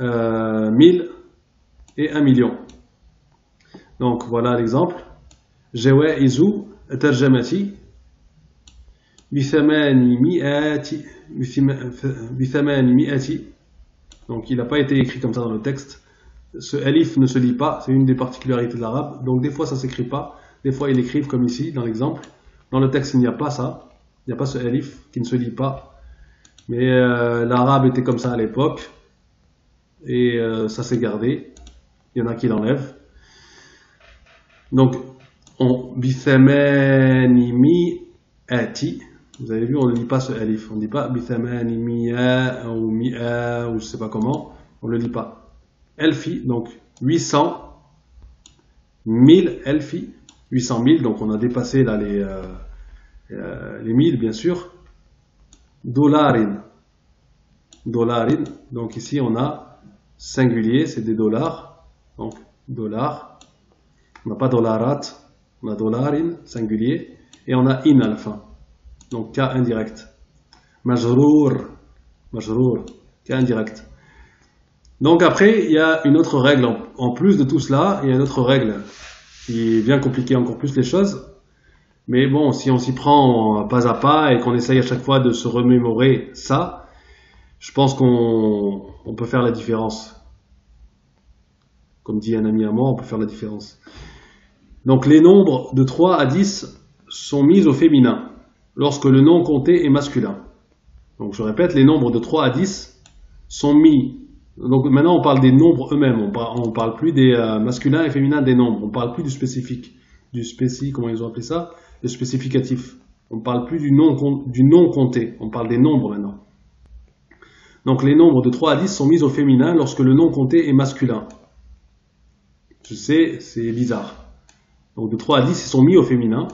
euh, mille et un million. Donc voilà l'exemple. Jawaizu tarjamati bi thamani mi'ati. Donc il n'a pas été écrit comme ça dans le texte. Ce alif ne se lit pas, c'est une des particularités de l'arabe. Donc des fois ça ne s'écrit pas, des fois ils l'écrivent comme ici dans l'exemple. Dans le texte il n'y a pas ça, il n'y a pas ce alif qui ne se lit pas. Mais euh, l'arabe était comme ça à l'époque et euh, ça s'est gardé. Il y en a qui l'enlèvent. Donc, on bithamanimi ati. Vous avez vu, on ne lit pas ce alif. On ne dit pas bithamanimi ou mi'a ou je ne sais pas comment. On ne le lit pas. elfi, donc huit cent mille elfi, huit cent mille, donc on a dépassé là les, euh, euh, les mille bien sûr. Dollarin, dollarin, donc ici on a singulier, c'est des dollars, donc dollars, on n'a pas dollarat, on a dollarin, singulier, et on a in à la fin, donc cas indirect. Majrour, majrour, cas indirect. Donc après, il y a une autre règle, en plus de tout cela, il y a une autre règle qui vient compliquer encore plus les choses. Mais bon, si on s'y prend pas à pas et qu'on essaye à chaque fois de se remémorer ça, je pense qu'on on peut faire la différence. Comme dit un ami à moi, on peut faire la différence. Donc les nombres de trois à dix sont mis au féminin lorsque le non compté est masculin. Donc je répète, les nombres de trois à dix sont mis... Donc maintenant on parle des nombres eux-mêmes, on par, ne parle plus des euh, masculins et féminins des nombres, on ne parle plus du spécifique, du spécifique, comment ils ont appelé ça? Le spécificatif. On ne parle plus du non, du non compté, on parle des nombres maintenant. Donc les nombres de trois à dix sont mis au féminin lorsque le non compté est masculin. Je sais, c'est bizarre. Donc de trois à dix, ils sont mis au féminin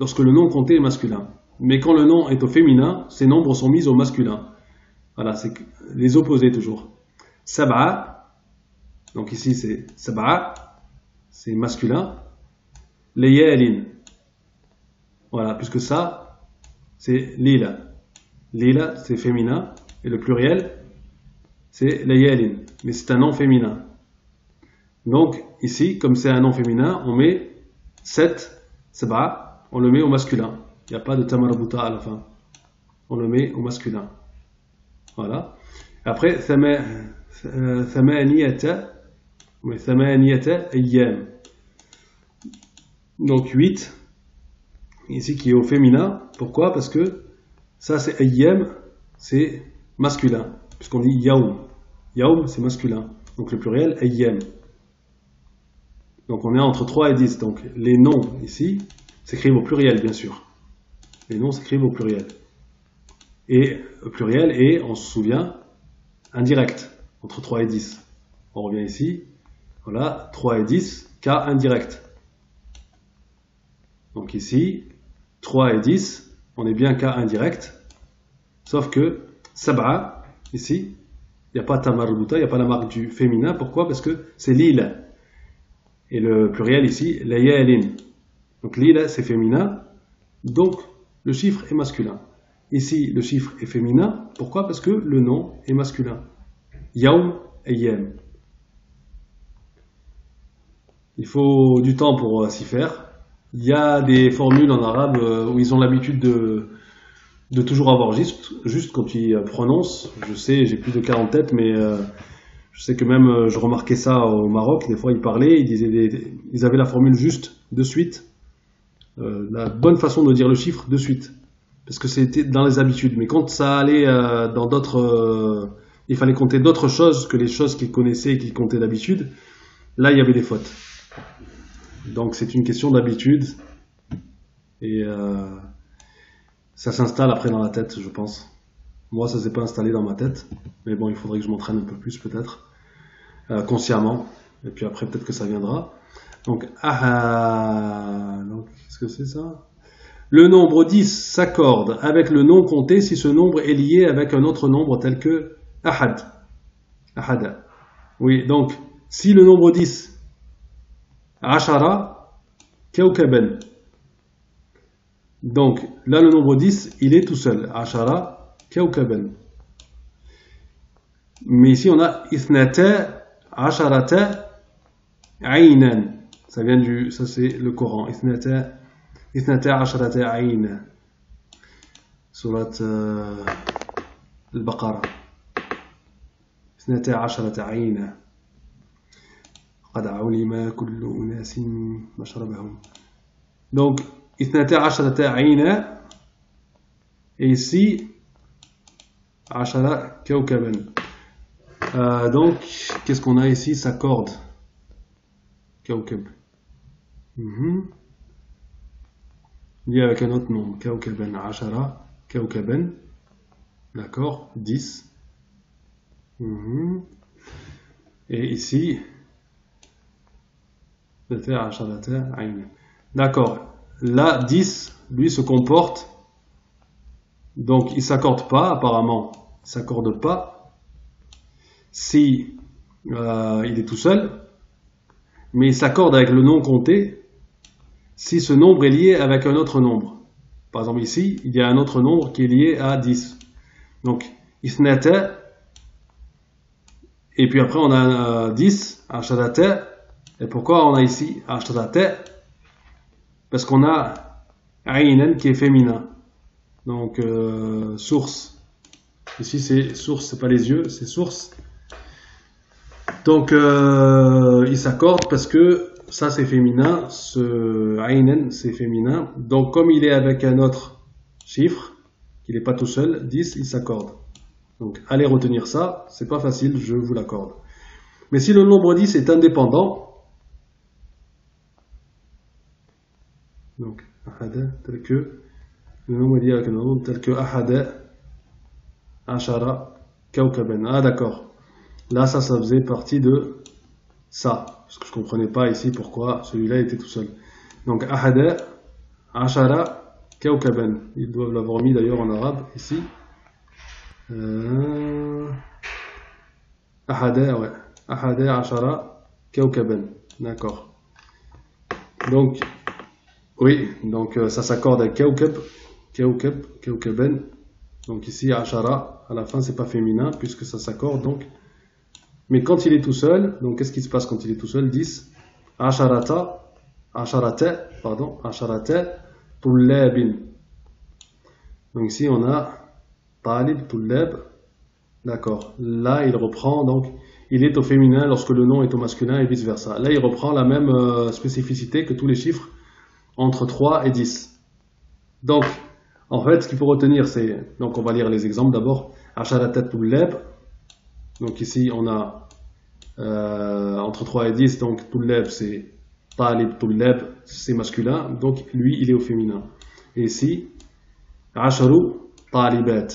lorsque le non compté est masculin. Mais quand le non est au féminin, ces nombres sont mis au masculin. Voilà, c'est les opposés toujours. Sab'a, donc ici c'est sab'a, c'est masculin. Layalin. Voilà, puisque ça, c'est lila. Lila, c'est féminin. Et le pluriel, c'est layalin. Mais c'est un nom féminin. Donc, ici, comme c'est un nom féminin, on met sept, sab'a, on le met au masculin. Il n'y a pas de tamarabuta à la fin. On le met au masculin. Voilà. Après, thamaniyata, thamaniyata ayyam. Donc, huit. Ici qui est au féminin, pourquoi? Parce que ça c'est ayyam, c'est masculin, puisqu'on dit yaoum. Yaoum c'est masculin, donc le pluriel ayyam. Donc on est entre trois et dix, donc les noms ici s'écrivent au pluriel bien sûr. Les noms s'écrivent au pluriel. Et au pluriel et, on se souvient, indirect, entre trois et dix. On revient ici, voilà, trois et dix, cas indirect. Donc ici, trois et dix, on est bien cas indirect, sauf que sab'a, ici, il n'y a pas tamarbuta, il n'y a pas la marque du féminin. Pourquoi? Parce que c'est lila. Et le pluriel ici, layalin. Donc lila, c'est féminin, donc le chiffre est masculin. Ici, le chiffre est féminin. Pourquoi? Parce que le nom est masculin. Yaoum, ayyam. Il faut du temps pour s'y faire. Il y a des formules en arabe où ils ont l'habitude de, de toujours avoir juste, juste quand ils prononcent. Je sais, j'ai plus de quarante têtes, mais je sais que même je remarquais ça au Maroc. Des fois, ils parlaient, ils, disaient des, ils avaient la formule juste de suite. Euh, la bonne façon de dire le chiffre de suite. Parce que c'était dans les habitudes. Mais quand ça allait dans d'autres... Il fallait compter d'autres choses que les choses qu'ils connaissaient et qu'ils comptaient d'habitude. Là, il y avait des fautes. Donc c'est une question d'habitude et euh, ça s'installe après dans la tête, je pense. Moi, ça s'est pas installé dans ma tête, mais bon, il faudrait que je m'entraîne un peu plus peut-être, euh, consciemment. Et puis après, peut-être que ça viendra. Donc, ah, donc qu'est-ce que c'est ça? Le nombre dix s'accorde avec le non compté si ce nombre est lié avec un autre nombre tel que ahad. Ahada. Oui, donc si le nombre dix Ashara Kaukaben. Donc là le nombre dix il est tout seul. Ashara Kaukaben. Mais ici on a Ithnata Asharata Ainan. Ça vient du. Ça c'est le Coran. Ithnata Ithnata Asharata Ain. Surat Al-Baqarah. Ithnata Asharata Ain. Donc, et ici, euh, donc, qu'est-ce qu'on a ici? Sa corde. Kaukab. Mm-hmm. Lié avec un autre nom. Kaukaben, Ashara, Kaukaben. D'accord, dix. Mm-hmm. et ici d'accord, là dix lui se comporte, donc il s'accorde pas apparemment, il s'accorde pas si euh, il est tout seul, mais il s'accorde avec le non compté si ce nombre est lié avec un autre nombre. Par exemple ici, il y a un autre nombre qui est lié à dix. Donc, isnata, et puis après on a dix, ashrata, et pourquoi on a ici ashrata? Parce qu'on a aynan qui est féminin. Donc, euh, source. Ici c'est source, c'est pas les yeux, c'est source. Donc, euh, ils s'accordent parce que ça c'est féminin, ce aynan c'est féminin, donc comme il est avec un autre chiffre, qu'il n'est pas tout seul, dix, il s'accorde. Donc allez retenir ça, c'est pas facile, je vous l'accorde. Mais si le nombre dix est indépendant, donc ahada, tel que, le nombre dix avec un nombre tel que ahada, ashara, kawkaben. Ah d'accord, là ça, ça faisait partie de ça. Parce que je ne comprenais pas ici pourquoi celui-là était tout seul. Donc, ahada, ashara, kawkaban. Ils doivent l'avoir mis d'ailleurs en arabe ici. Euh... Ahada, ouais. Ahada, ashara, kawkaban. D'accord. Donc, oui, donc euh, ça s'accorde avec kawkab, kawkab, kawkaban. Donc ici, ashara, à la fin, c'est pas féminin puisque ça s'accorde donc. Mais quand il est tout seul, donc qu'est-ce qui se passe quand il est tout seul? dix. Asharata, asharata, pardon, asharata, tullabin. Donc ici on a talib, tullab. D'accord. Là il reprend, donc il est au féminin lorsque le nom est au masculin et vice versa. Là il reprend la même euh, spécificité que tous les chiffres entre trois et dix. Donc en fait ce qu'il faut retenir c'est, donc on va lire les exemples d'abord. Asharata, tullab. Donc ici on a euh, entre trois et dix, donc Tullab c'est Talib, Tullab c'est masculin, donc lui il est au féminin. Et ici, Asharu, Talibat.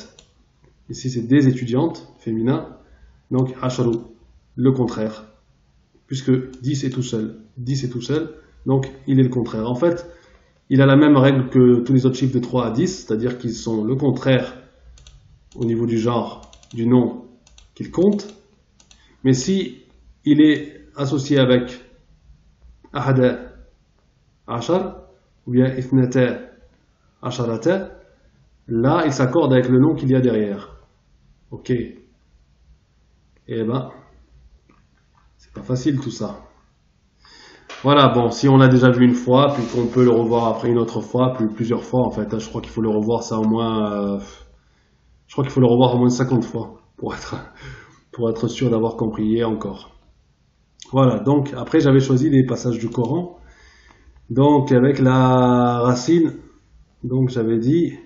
Ici c'est des étudiantes, féminin, donc Asharu, le contraire. Puisque dix est tout seul, dix est tout seul, donc il est le contraire. En fait, il a la même règle que tous les autres chiffres de trois à dix, c'est-à-dire qu'ils sont le contraire au niveau du genre, du nom, qu'il compte, mais si il est associé avec ahada ashar ou bien ithnata asharata, là il s'accorde avec le nom qu'il y a derrière. Ok, et ben c'est pas facile tout ça. Voilà, bon, si on l'a déjà vu une fois, puis qu'on peut le revoir après une autre fois, puis plusieurs fois en fait, je crois qu'il faut le revoir ça au moins, euh, je crois qu'il faut le revoir au moins cinquante fois. Pour être, pour être sûr d'avoir compris et encore. Voilà, donc après j'avais choisi des passages du Coran. Donc avec la racine, donc j'avais dit,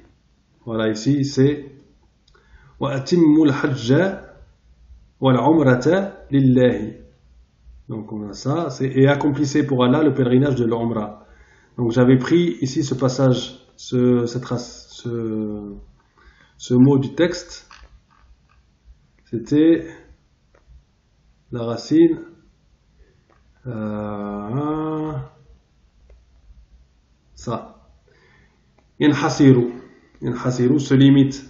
voilà ici c'est وَأَتِمُّ الْحَجَّ وَالْعُمْرَةَ لِلَّهِ. Donc on a ça, c'est et accomplissez pour Allah le pèlerinage de l'Umra. Donc j'avais pris ici ce passage, ce, cette, ce, ce mot du texte. C'était la racine euh, ça. Inhasiru. Inhasiru se limite.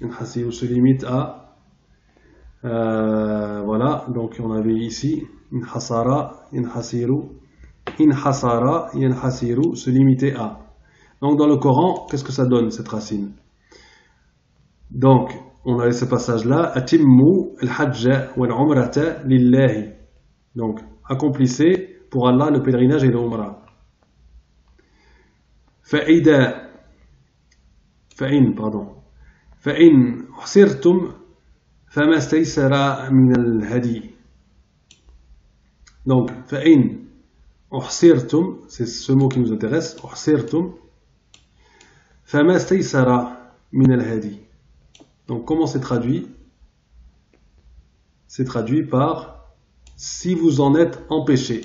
Inhasiru se limite à euh, voilà, donc on avait ici inhasara, inhasiru, inhasara, inhasiru se limiter à. Donc dans le Coran, qu'est-ce que ça donne cette racine? Donc on avait ce passage-là, Atimmu al-Hajja wal-Umrata lillahi. Donc, accomplissez pour Allah le pèlerinage et l'Umra. Fa'ida, fa'in, pardon. Fa'in, hsirtum, famastaysara min al-Hadi. Donc, fa'in, hsirtum, c'est ce mot qui nous intéresse, hsirtum, famastaysara min al-Hadi. Donc, comment c'est traduit? C'est traduit par « si vous en êtes empêché ».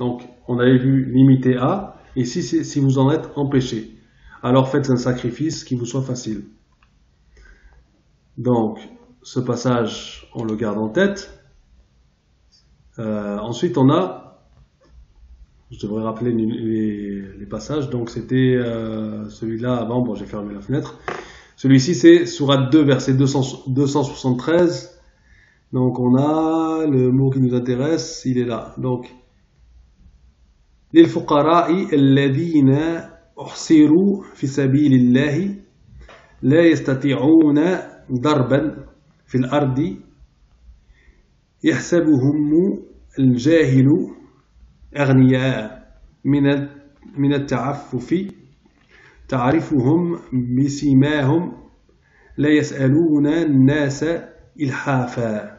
Donc, on avait vu limité à, et si, si, si vous en êtes empêché. Alors, faites un sacrifice qui vous soit facile. Donc, ce passage, on le garde en tête. Euh, ensuite, on a, je devrais rappeler les, les passages, donc c'était euh, celui-là avant, bon j'ai fermé la fenêtre. Celui-ci c'est sourate deux, verset deux cents, deux cent soixante-treize, donc on a le mot qui nous intéresse, il est là, donc للفقراء الذين أحصروا في سبيل الله لا يستطيعون ضربا في الأرض يحسبهم الجاهل أغنياء من من التعفف تعرفهم بسيماهم لا يسألون الناس إلحافا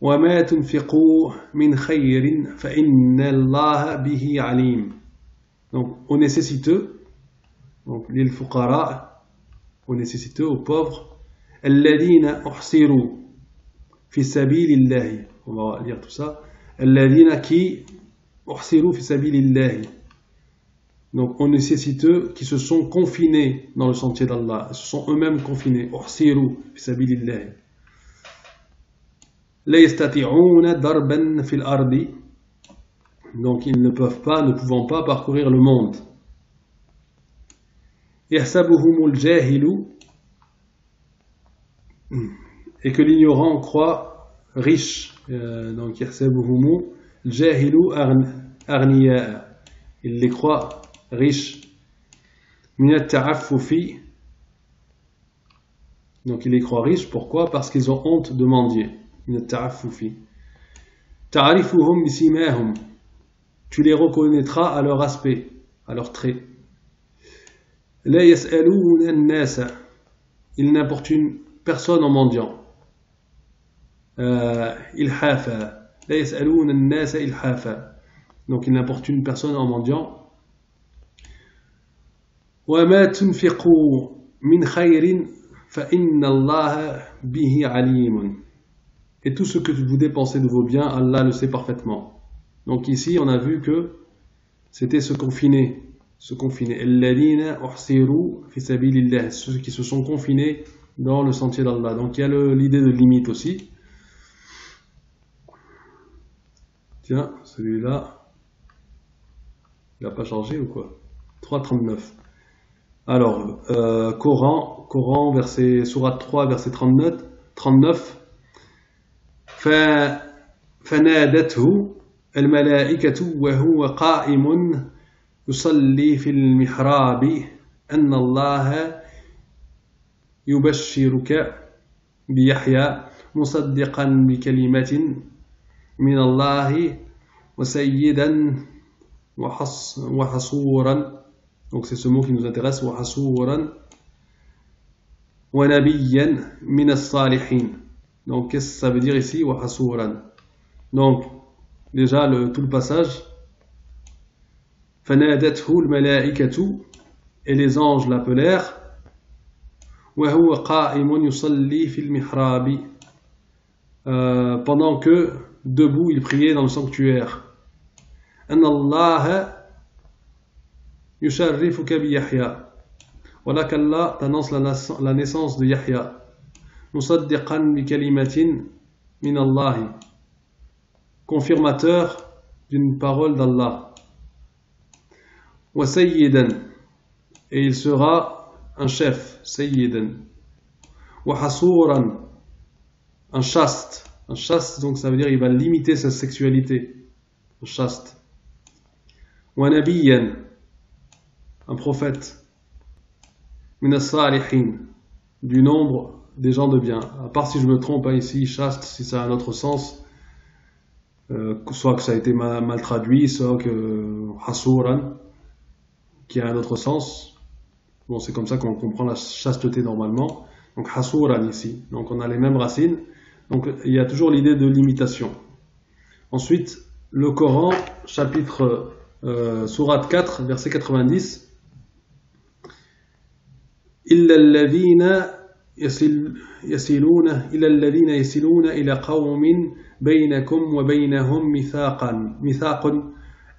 وما تنفقوا من خير فإن الله به عليم. Donc aux nécessiteux, donc les fuqara, aux nécessiteux, aux pauvres, alladhina uhsiru fi sabilillahi. On va lire tout ça. Alladhina qui uhsiru fi sabilillahi. Donc aux nécessiteux qui se sont confinés dans le sentier d'Allah, se sont eux-mêmes confinés, uhsiru fi sabilillahi. La yastati'una darban fil ardi. Donc ils ne peuvent pas, ne pouvant pas parcourir le monde. Yahsabuhumul jahilu, et que l'ignorant croit riche. Euh, donc yahsabuhumul jahilu arniya, il les croit riches. Minat ta'affufi, donc il les croit riches. Pourquoi? Parce qu'ils ont honte de mendier. Minat ta'affufi. Ta'arifuhum bisimahum, tu les reconnaîtras à leur aspect, à leur trait. La yas'aluna an-nasa, ils n'importunent personne en mendiant. Euh, ilhafa, la yas'aluna an-nasa ilhafa, donc ils n'importunent personne en mendiant. Wa ma tunfiqu min khayrin fa inna Allah bihi alim, et tout ce que vous dépensez de vos biens, Allah le sait parfaitement. Donc ici, on a vu que c'était se confiner, se confiner. Alladhina uhsiru fi sabilillah, ceux qui se sont confinés dans le sentier d'Allah. Donc il y a l'idée de limite aussi. Tiens, celui-là, il n'a pas changé ou quoi? trois trente-neuf. Alors, euh, Coran, Coran, verset, sourate trois, verset trente-neuf. Fa, fanadathu الملائكة وهو قائم يصلي في المحراب أن الله يبشرك بيحيى مصدقا بكلمة من الله وسيدا وحصورا. Donc c'est ce mot qui nous intéresse, وحصورا ونبيا من الصالحين. Donc qu'est-ce que ça veut dire ici, وحصورا? Donc déjà le, tout le passage, فَنَادَتْهُ الْمَلَائِكَةُ, et les anges l'appelèrent, وَهُوَ قَائِمٌ يُصَلِّي فِي الْمِحْرَابِ, euh, pendant que debout il priait dans le sanctuaire. أَنَّ اللَّهَ يُشَرِّفُكَ بِيَحْيَا, voilà qu'Allah t'annonce la, la naissance de Yahya, مُصَدِّقًا بِكَلِمَةٍ مِنَ اللَّهِ, confirmateur d'une parole d'Allah. Wa sayyidan, et il sera un chef, sayyidan. Wa hasuran, un chaste, un chaste, donc ça veut dire il va limiter sa sexualité, un chaste. Wa nabiyyan, un prophète, min as-salihin, du nombre des gens de bien. À part si je me trompe ici, chaste, si ça a un autre sens, Euh, soit que ça a été mal, mal traduit, soit que hasuran, qui a un autre sens. Bon, c'est comme ça qu'on comprend la chasteté normalement. Donc hasuran ici, donc on a les mêmes racines, donc il y a toujours l'idée de limitation. Ensuite le Coran, chapitre euh, sourate quatre, verset quatre-vingt-dix, illa alladhina yasiluna illa alladhina yasiluna ila qawmin بينكم وبينهم ميثاقا ميثاق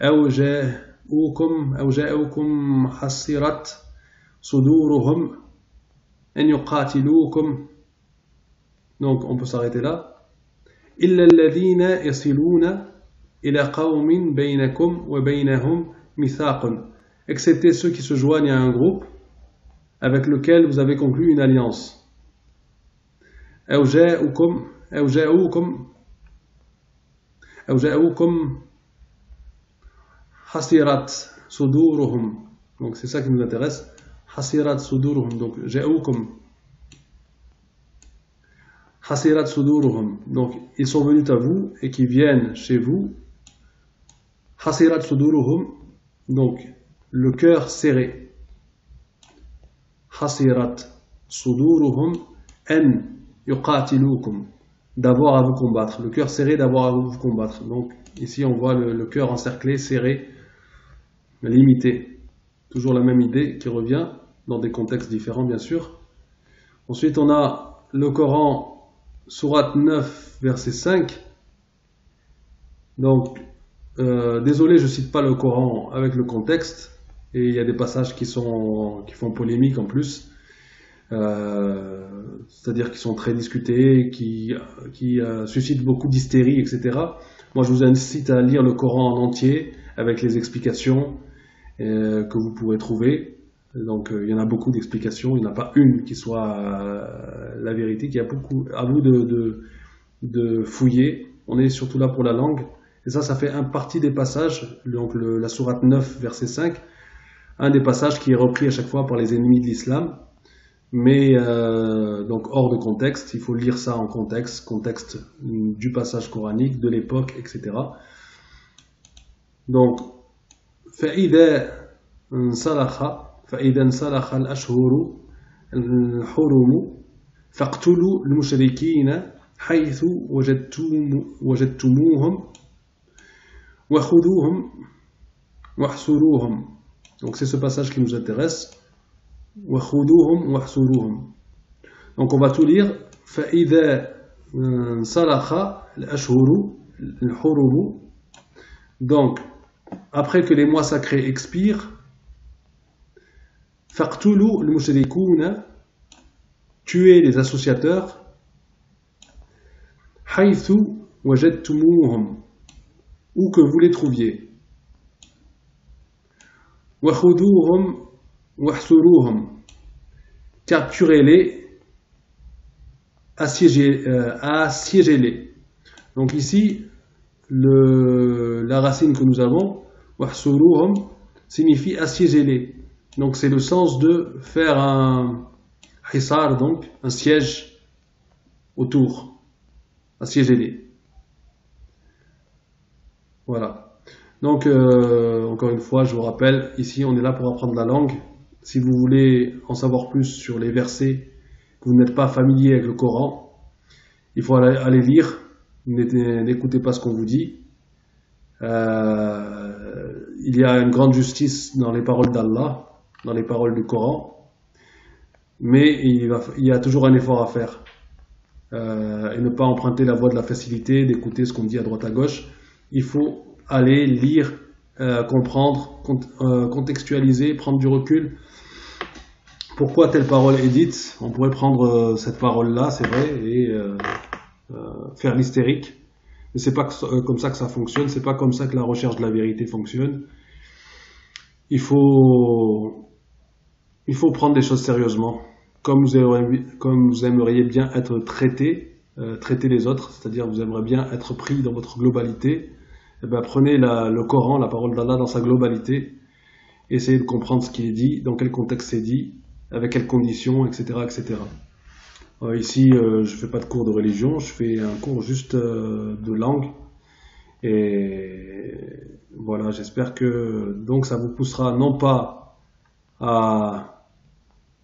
أو جاءوكم أو جاءوكم حصرت صدورهم أن يقاتلوكم. Donc on peut s'arrêter là. إلا الذين يصلون إلى قوم بينكم وبينهم ميثاق, excepté ceux qui se joignent à un groupe avec lequel vous avez conclu une alliance. أو جاءوكم أو جاءوكم أو جاءوكم حسرت صدورهم. Donc c'est ça qui nous intéresse. Hasirat suduruhum. Donc ja'ukum. Hasirat suduruhum. Donc ils sont venus à vous et qui viennent chez vous. Hasirat suduruhum. Donc le cœur serré. Hasirat suduruhum an yuqatilukum. D'avoir à vous combattre. Le cœur serré d'avoir à vous combattre. Donc ici on voit le, le cœur encerclé, serré, limité. Toujours la même idée qui revient dans des contextes différents, bien sûr. Ensuite, on a le Coran, sourate neuf, verset cinq. Donc, euh, désolé, je ne cite pas le Coran avec le contexte. Et il y a des passages qui, sont, qui font polémique en plus. Euh, C'est-à-dire qui sont très discutés, qui, qui euh, suscitent beaucoup d'hystérie, et cetera. Moi, je vous incite à lire le Coran en entier, avec les explications euh, que vous pourrez trouver. Donc euh, il y en a beaucoup d'explications, il n'y en a pas une qui soit euh, la vérité, qui a beaucoup à vous de, de, de fouiller. On est surtout là pour la langue. Et ça, ça fait un partie des passages, donc le, la sourate neuf, verset cinq, un des passages qui est repris à chaque fois par les ennemis de l'islam. Mais euh, donc hors de contexte, il faut lire ça en contexte, contexte du passage coranique, de l'époque, et cetera. Donc, فَإِذَا انْسَلَخَ فإذا انسلخ الأشهر الحرم فاقتلوا المشركين حيث وجدتم وجدتموهم وخذوهم واحصروهم. Donc c'est ce passage qui nous intéresse. وخذوهم واحصروهم. Donc on va tout lire. فإذا انسلخ الأشهر الحرم. Donc après que les mois sacrés expirent. Faqtulu al-mushrikuna, tuer les associateurs, haythu wajadtumuhum, où que vous les trouviez, wa khuduhum wahsuruhum, capturez-les, assiégez-les. Euh, assiégez-les. Donc ici, le, la racine que nous avons, wahsuruhum, signifie assiégez-les. Donc c'est le sens de faire un hisar, donc un siège autour, assiéger-les. Voilà. Donc euh, encore une fois, je vous rappelle, ici on est là pour apprendre la langue. Si vous voulez en savoir plus sur les versets, que vous n'êtes pas familier avec le Coran, il faut aller, aller lire, n'écoutez pas ce qu'on vous dit. Euh, il y a une grande justice dans les paroles d'Allah, dans les paroles du Coran, mais il, va, il y a toujours un effort à faire, euh, et ne pas emprunter la voie de la facilité, d'écouter ce qu'on dit à droite à gauche. Il faut aller lire, euh, comprendre, cont euh, contextualiser, prendre du recul. Pourquoi telle parole est dite? On pourrait prendre euh, cette parole-là, c'est vrai, et euh, euh, faire l'hystérique, mais c'est pas que, euh, comme ça que ça fonctionne, c'est pas comme ça que la recherche de la vérité fonctionne. Il faut... Il faut prendre les choses sérieusement, comme vous aimeriez, comme vous aimeriez bien être traité, euh, traiter les autres, c'est-à-dire vous aimeriez bien être pris dans votre globalité. Et bien prenez la, le Coran, la parole d'Allah dans sa globalité, essayez de comprendre ce qui est dit, dans quel contexte c'est dit, avec quelles conditions, et cetera et cetera. Euh, ici, euh, je ne fais pas de cours de religion, je fais un cours juste euh, de langue. Et voilà, j'espère que donc ça vous poussera non pas à...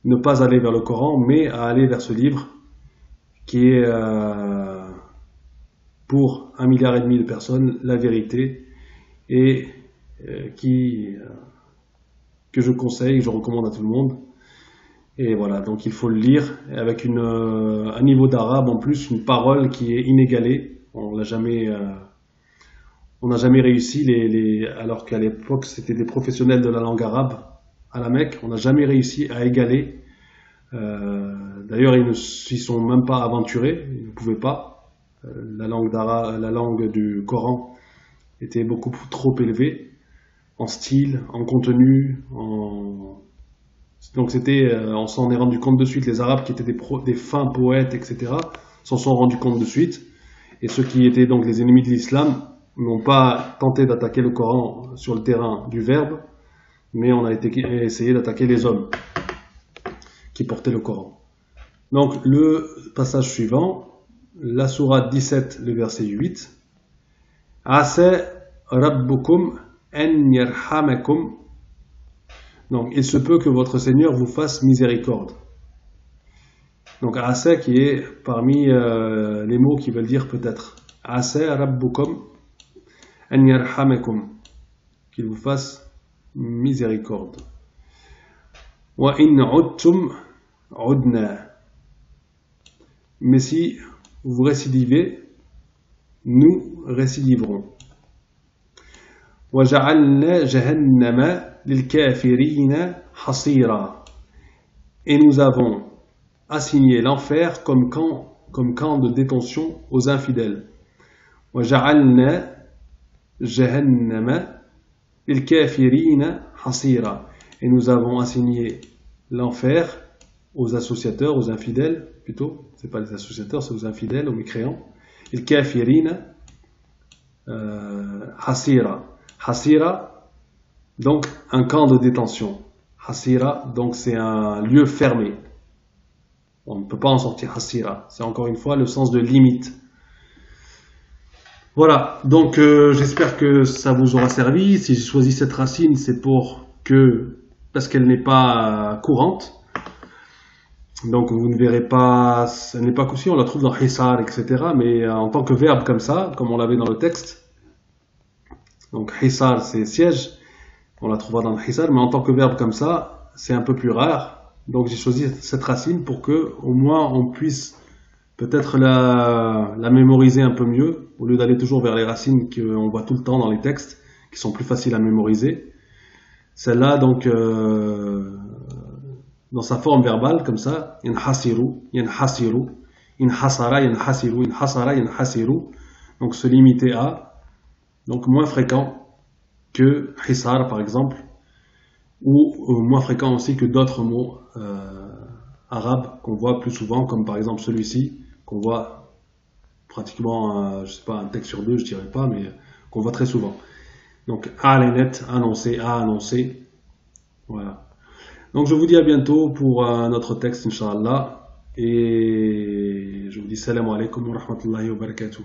ne pas aller vers le Coran, mais à aller vers ce livre qui est euh, pour un milliard et demi de personnes la vérité, et euh, qui euh, que je conseille, je recommande à tout le monde. Et voilà, donc il faut le lire avec une, euh, un niveau d'arabe en plus, une parole qui est inégalée. On l'a jamais, euh, on n'a jamais réussi les, les, alors qu'à l'époque c'était des professionnels de la langue arabe. À la Mecque, on n'a jamais réussi à égaler. Euh, D'ailleurs, ils ne s'y sont même pas aventurés, ils ne pouvaient pas. la langue d'Ara, la langue du Coran était beaucoup trop élevée en style, en contenu, en... donc c'était, euh, on s'en est rendu compte de suite. Les Arabes qui étaient des, pro, des fins poètes, et cetera, s'en sont rendus compte de suite. Et ceux qui étaient donc les ennemis de l'islam n'ont pas tenté d'attaquer le Coran sur le terrain du verbe, mais on a été, essayé d'attaquer les hommes qui portaient le Coran. Donc le passage suivant, la sourate dix-sept, le verset huit. « Asa rabbukum en yarhamakum » Donc, il se peut que votre Seigneur vous fasse miséricorde. Donc, Asa qui est parmi euh, les mots qui veulent dire peut-être. Asa rabbukum en yarhamakum, qu'il vous fasse miséricorde. Wa in udtum udna. Mais si vous récidivez, nous récidiverons. Wa ja'alna jahannama lil kafirina hasira. Et nous avons assigné l'enfer comme camp, comme camp de détention aux infidèles. Wa ja'alna jahannama lil kafirina hasira. Et nous avons assigné l'enfer aux associateurs, aux infidèles plutôt, c'est pas les associateurs, c'est aux infidèles, aux mécréants. Il kafirina hasira. Hasira, donc un camp de détention. Hasira, donc c'est un lieu fermé. On ne peut pas en sortir. Hasira, c'est encore une fois le sens de limite. Voilà, donc euh, j'espère que ça vous aura servi. Si j'ai choisi cette racine, c'est pour que, parce qu'elle n'est pas courante. Donc vous ne verrez pas, ce n'est pas si on la trouve dans Hisar, et cetera. Mais en tant que verbe comme ça, comme on l'avait dans le texte, donc Hisar c'est siège, on la trouvera dans Hisar, mais en tant que verbe comme ça, c'est un peu plus rare. Donc j'ai choisi cette racine pour que au moins on puisse peut-être la, la mémoriser un peu mieux, au lieu d'aller toujours vers les racines qu'on voit tout le temps dans les textes, qui sont plus faciles à mémoriser. Celle-là, donc... Euh, dans sa forme verbale, comme ça, yanhasiru, yanhasiru, inhasara, yanhasiru, inhasara, yanhasiru, donc se limiter à, donc moins fréquent que hisar par exemple, ou euh, moins fréquent aussi que d'autres mots euh, arabes qu'on voit plus souvent, comme par exemple celui-ci, qu'on voit pratiquement, euh, je sais pas, un texte sur deux, je dirais pas, mais euh, qu'on voit très souvent. Donc, a'lanet, annoncer, à annoncer, voilà. Donc je vous dis à bientôt pour un autre texte, Inch'Allah, et je vous dis salam alaikum wa rahmatullahi wa barakatuh.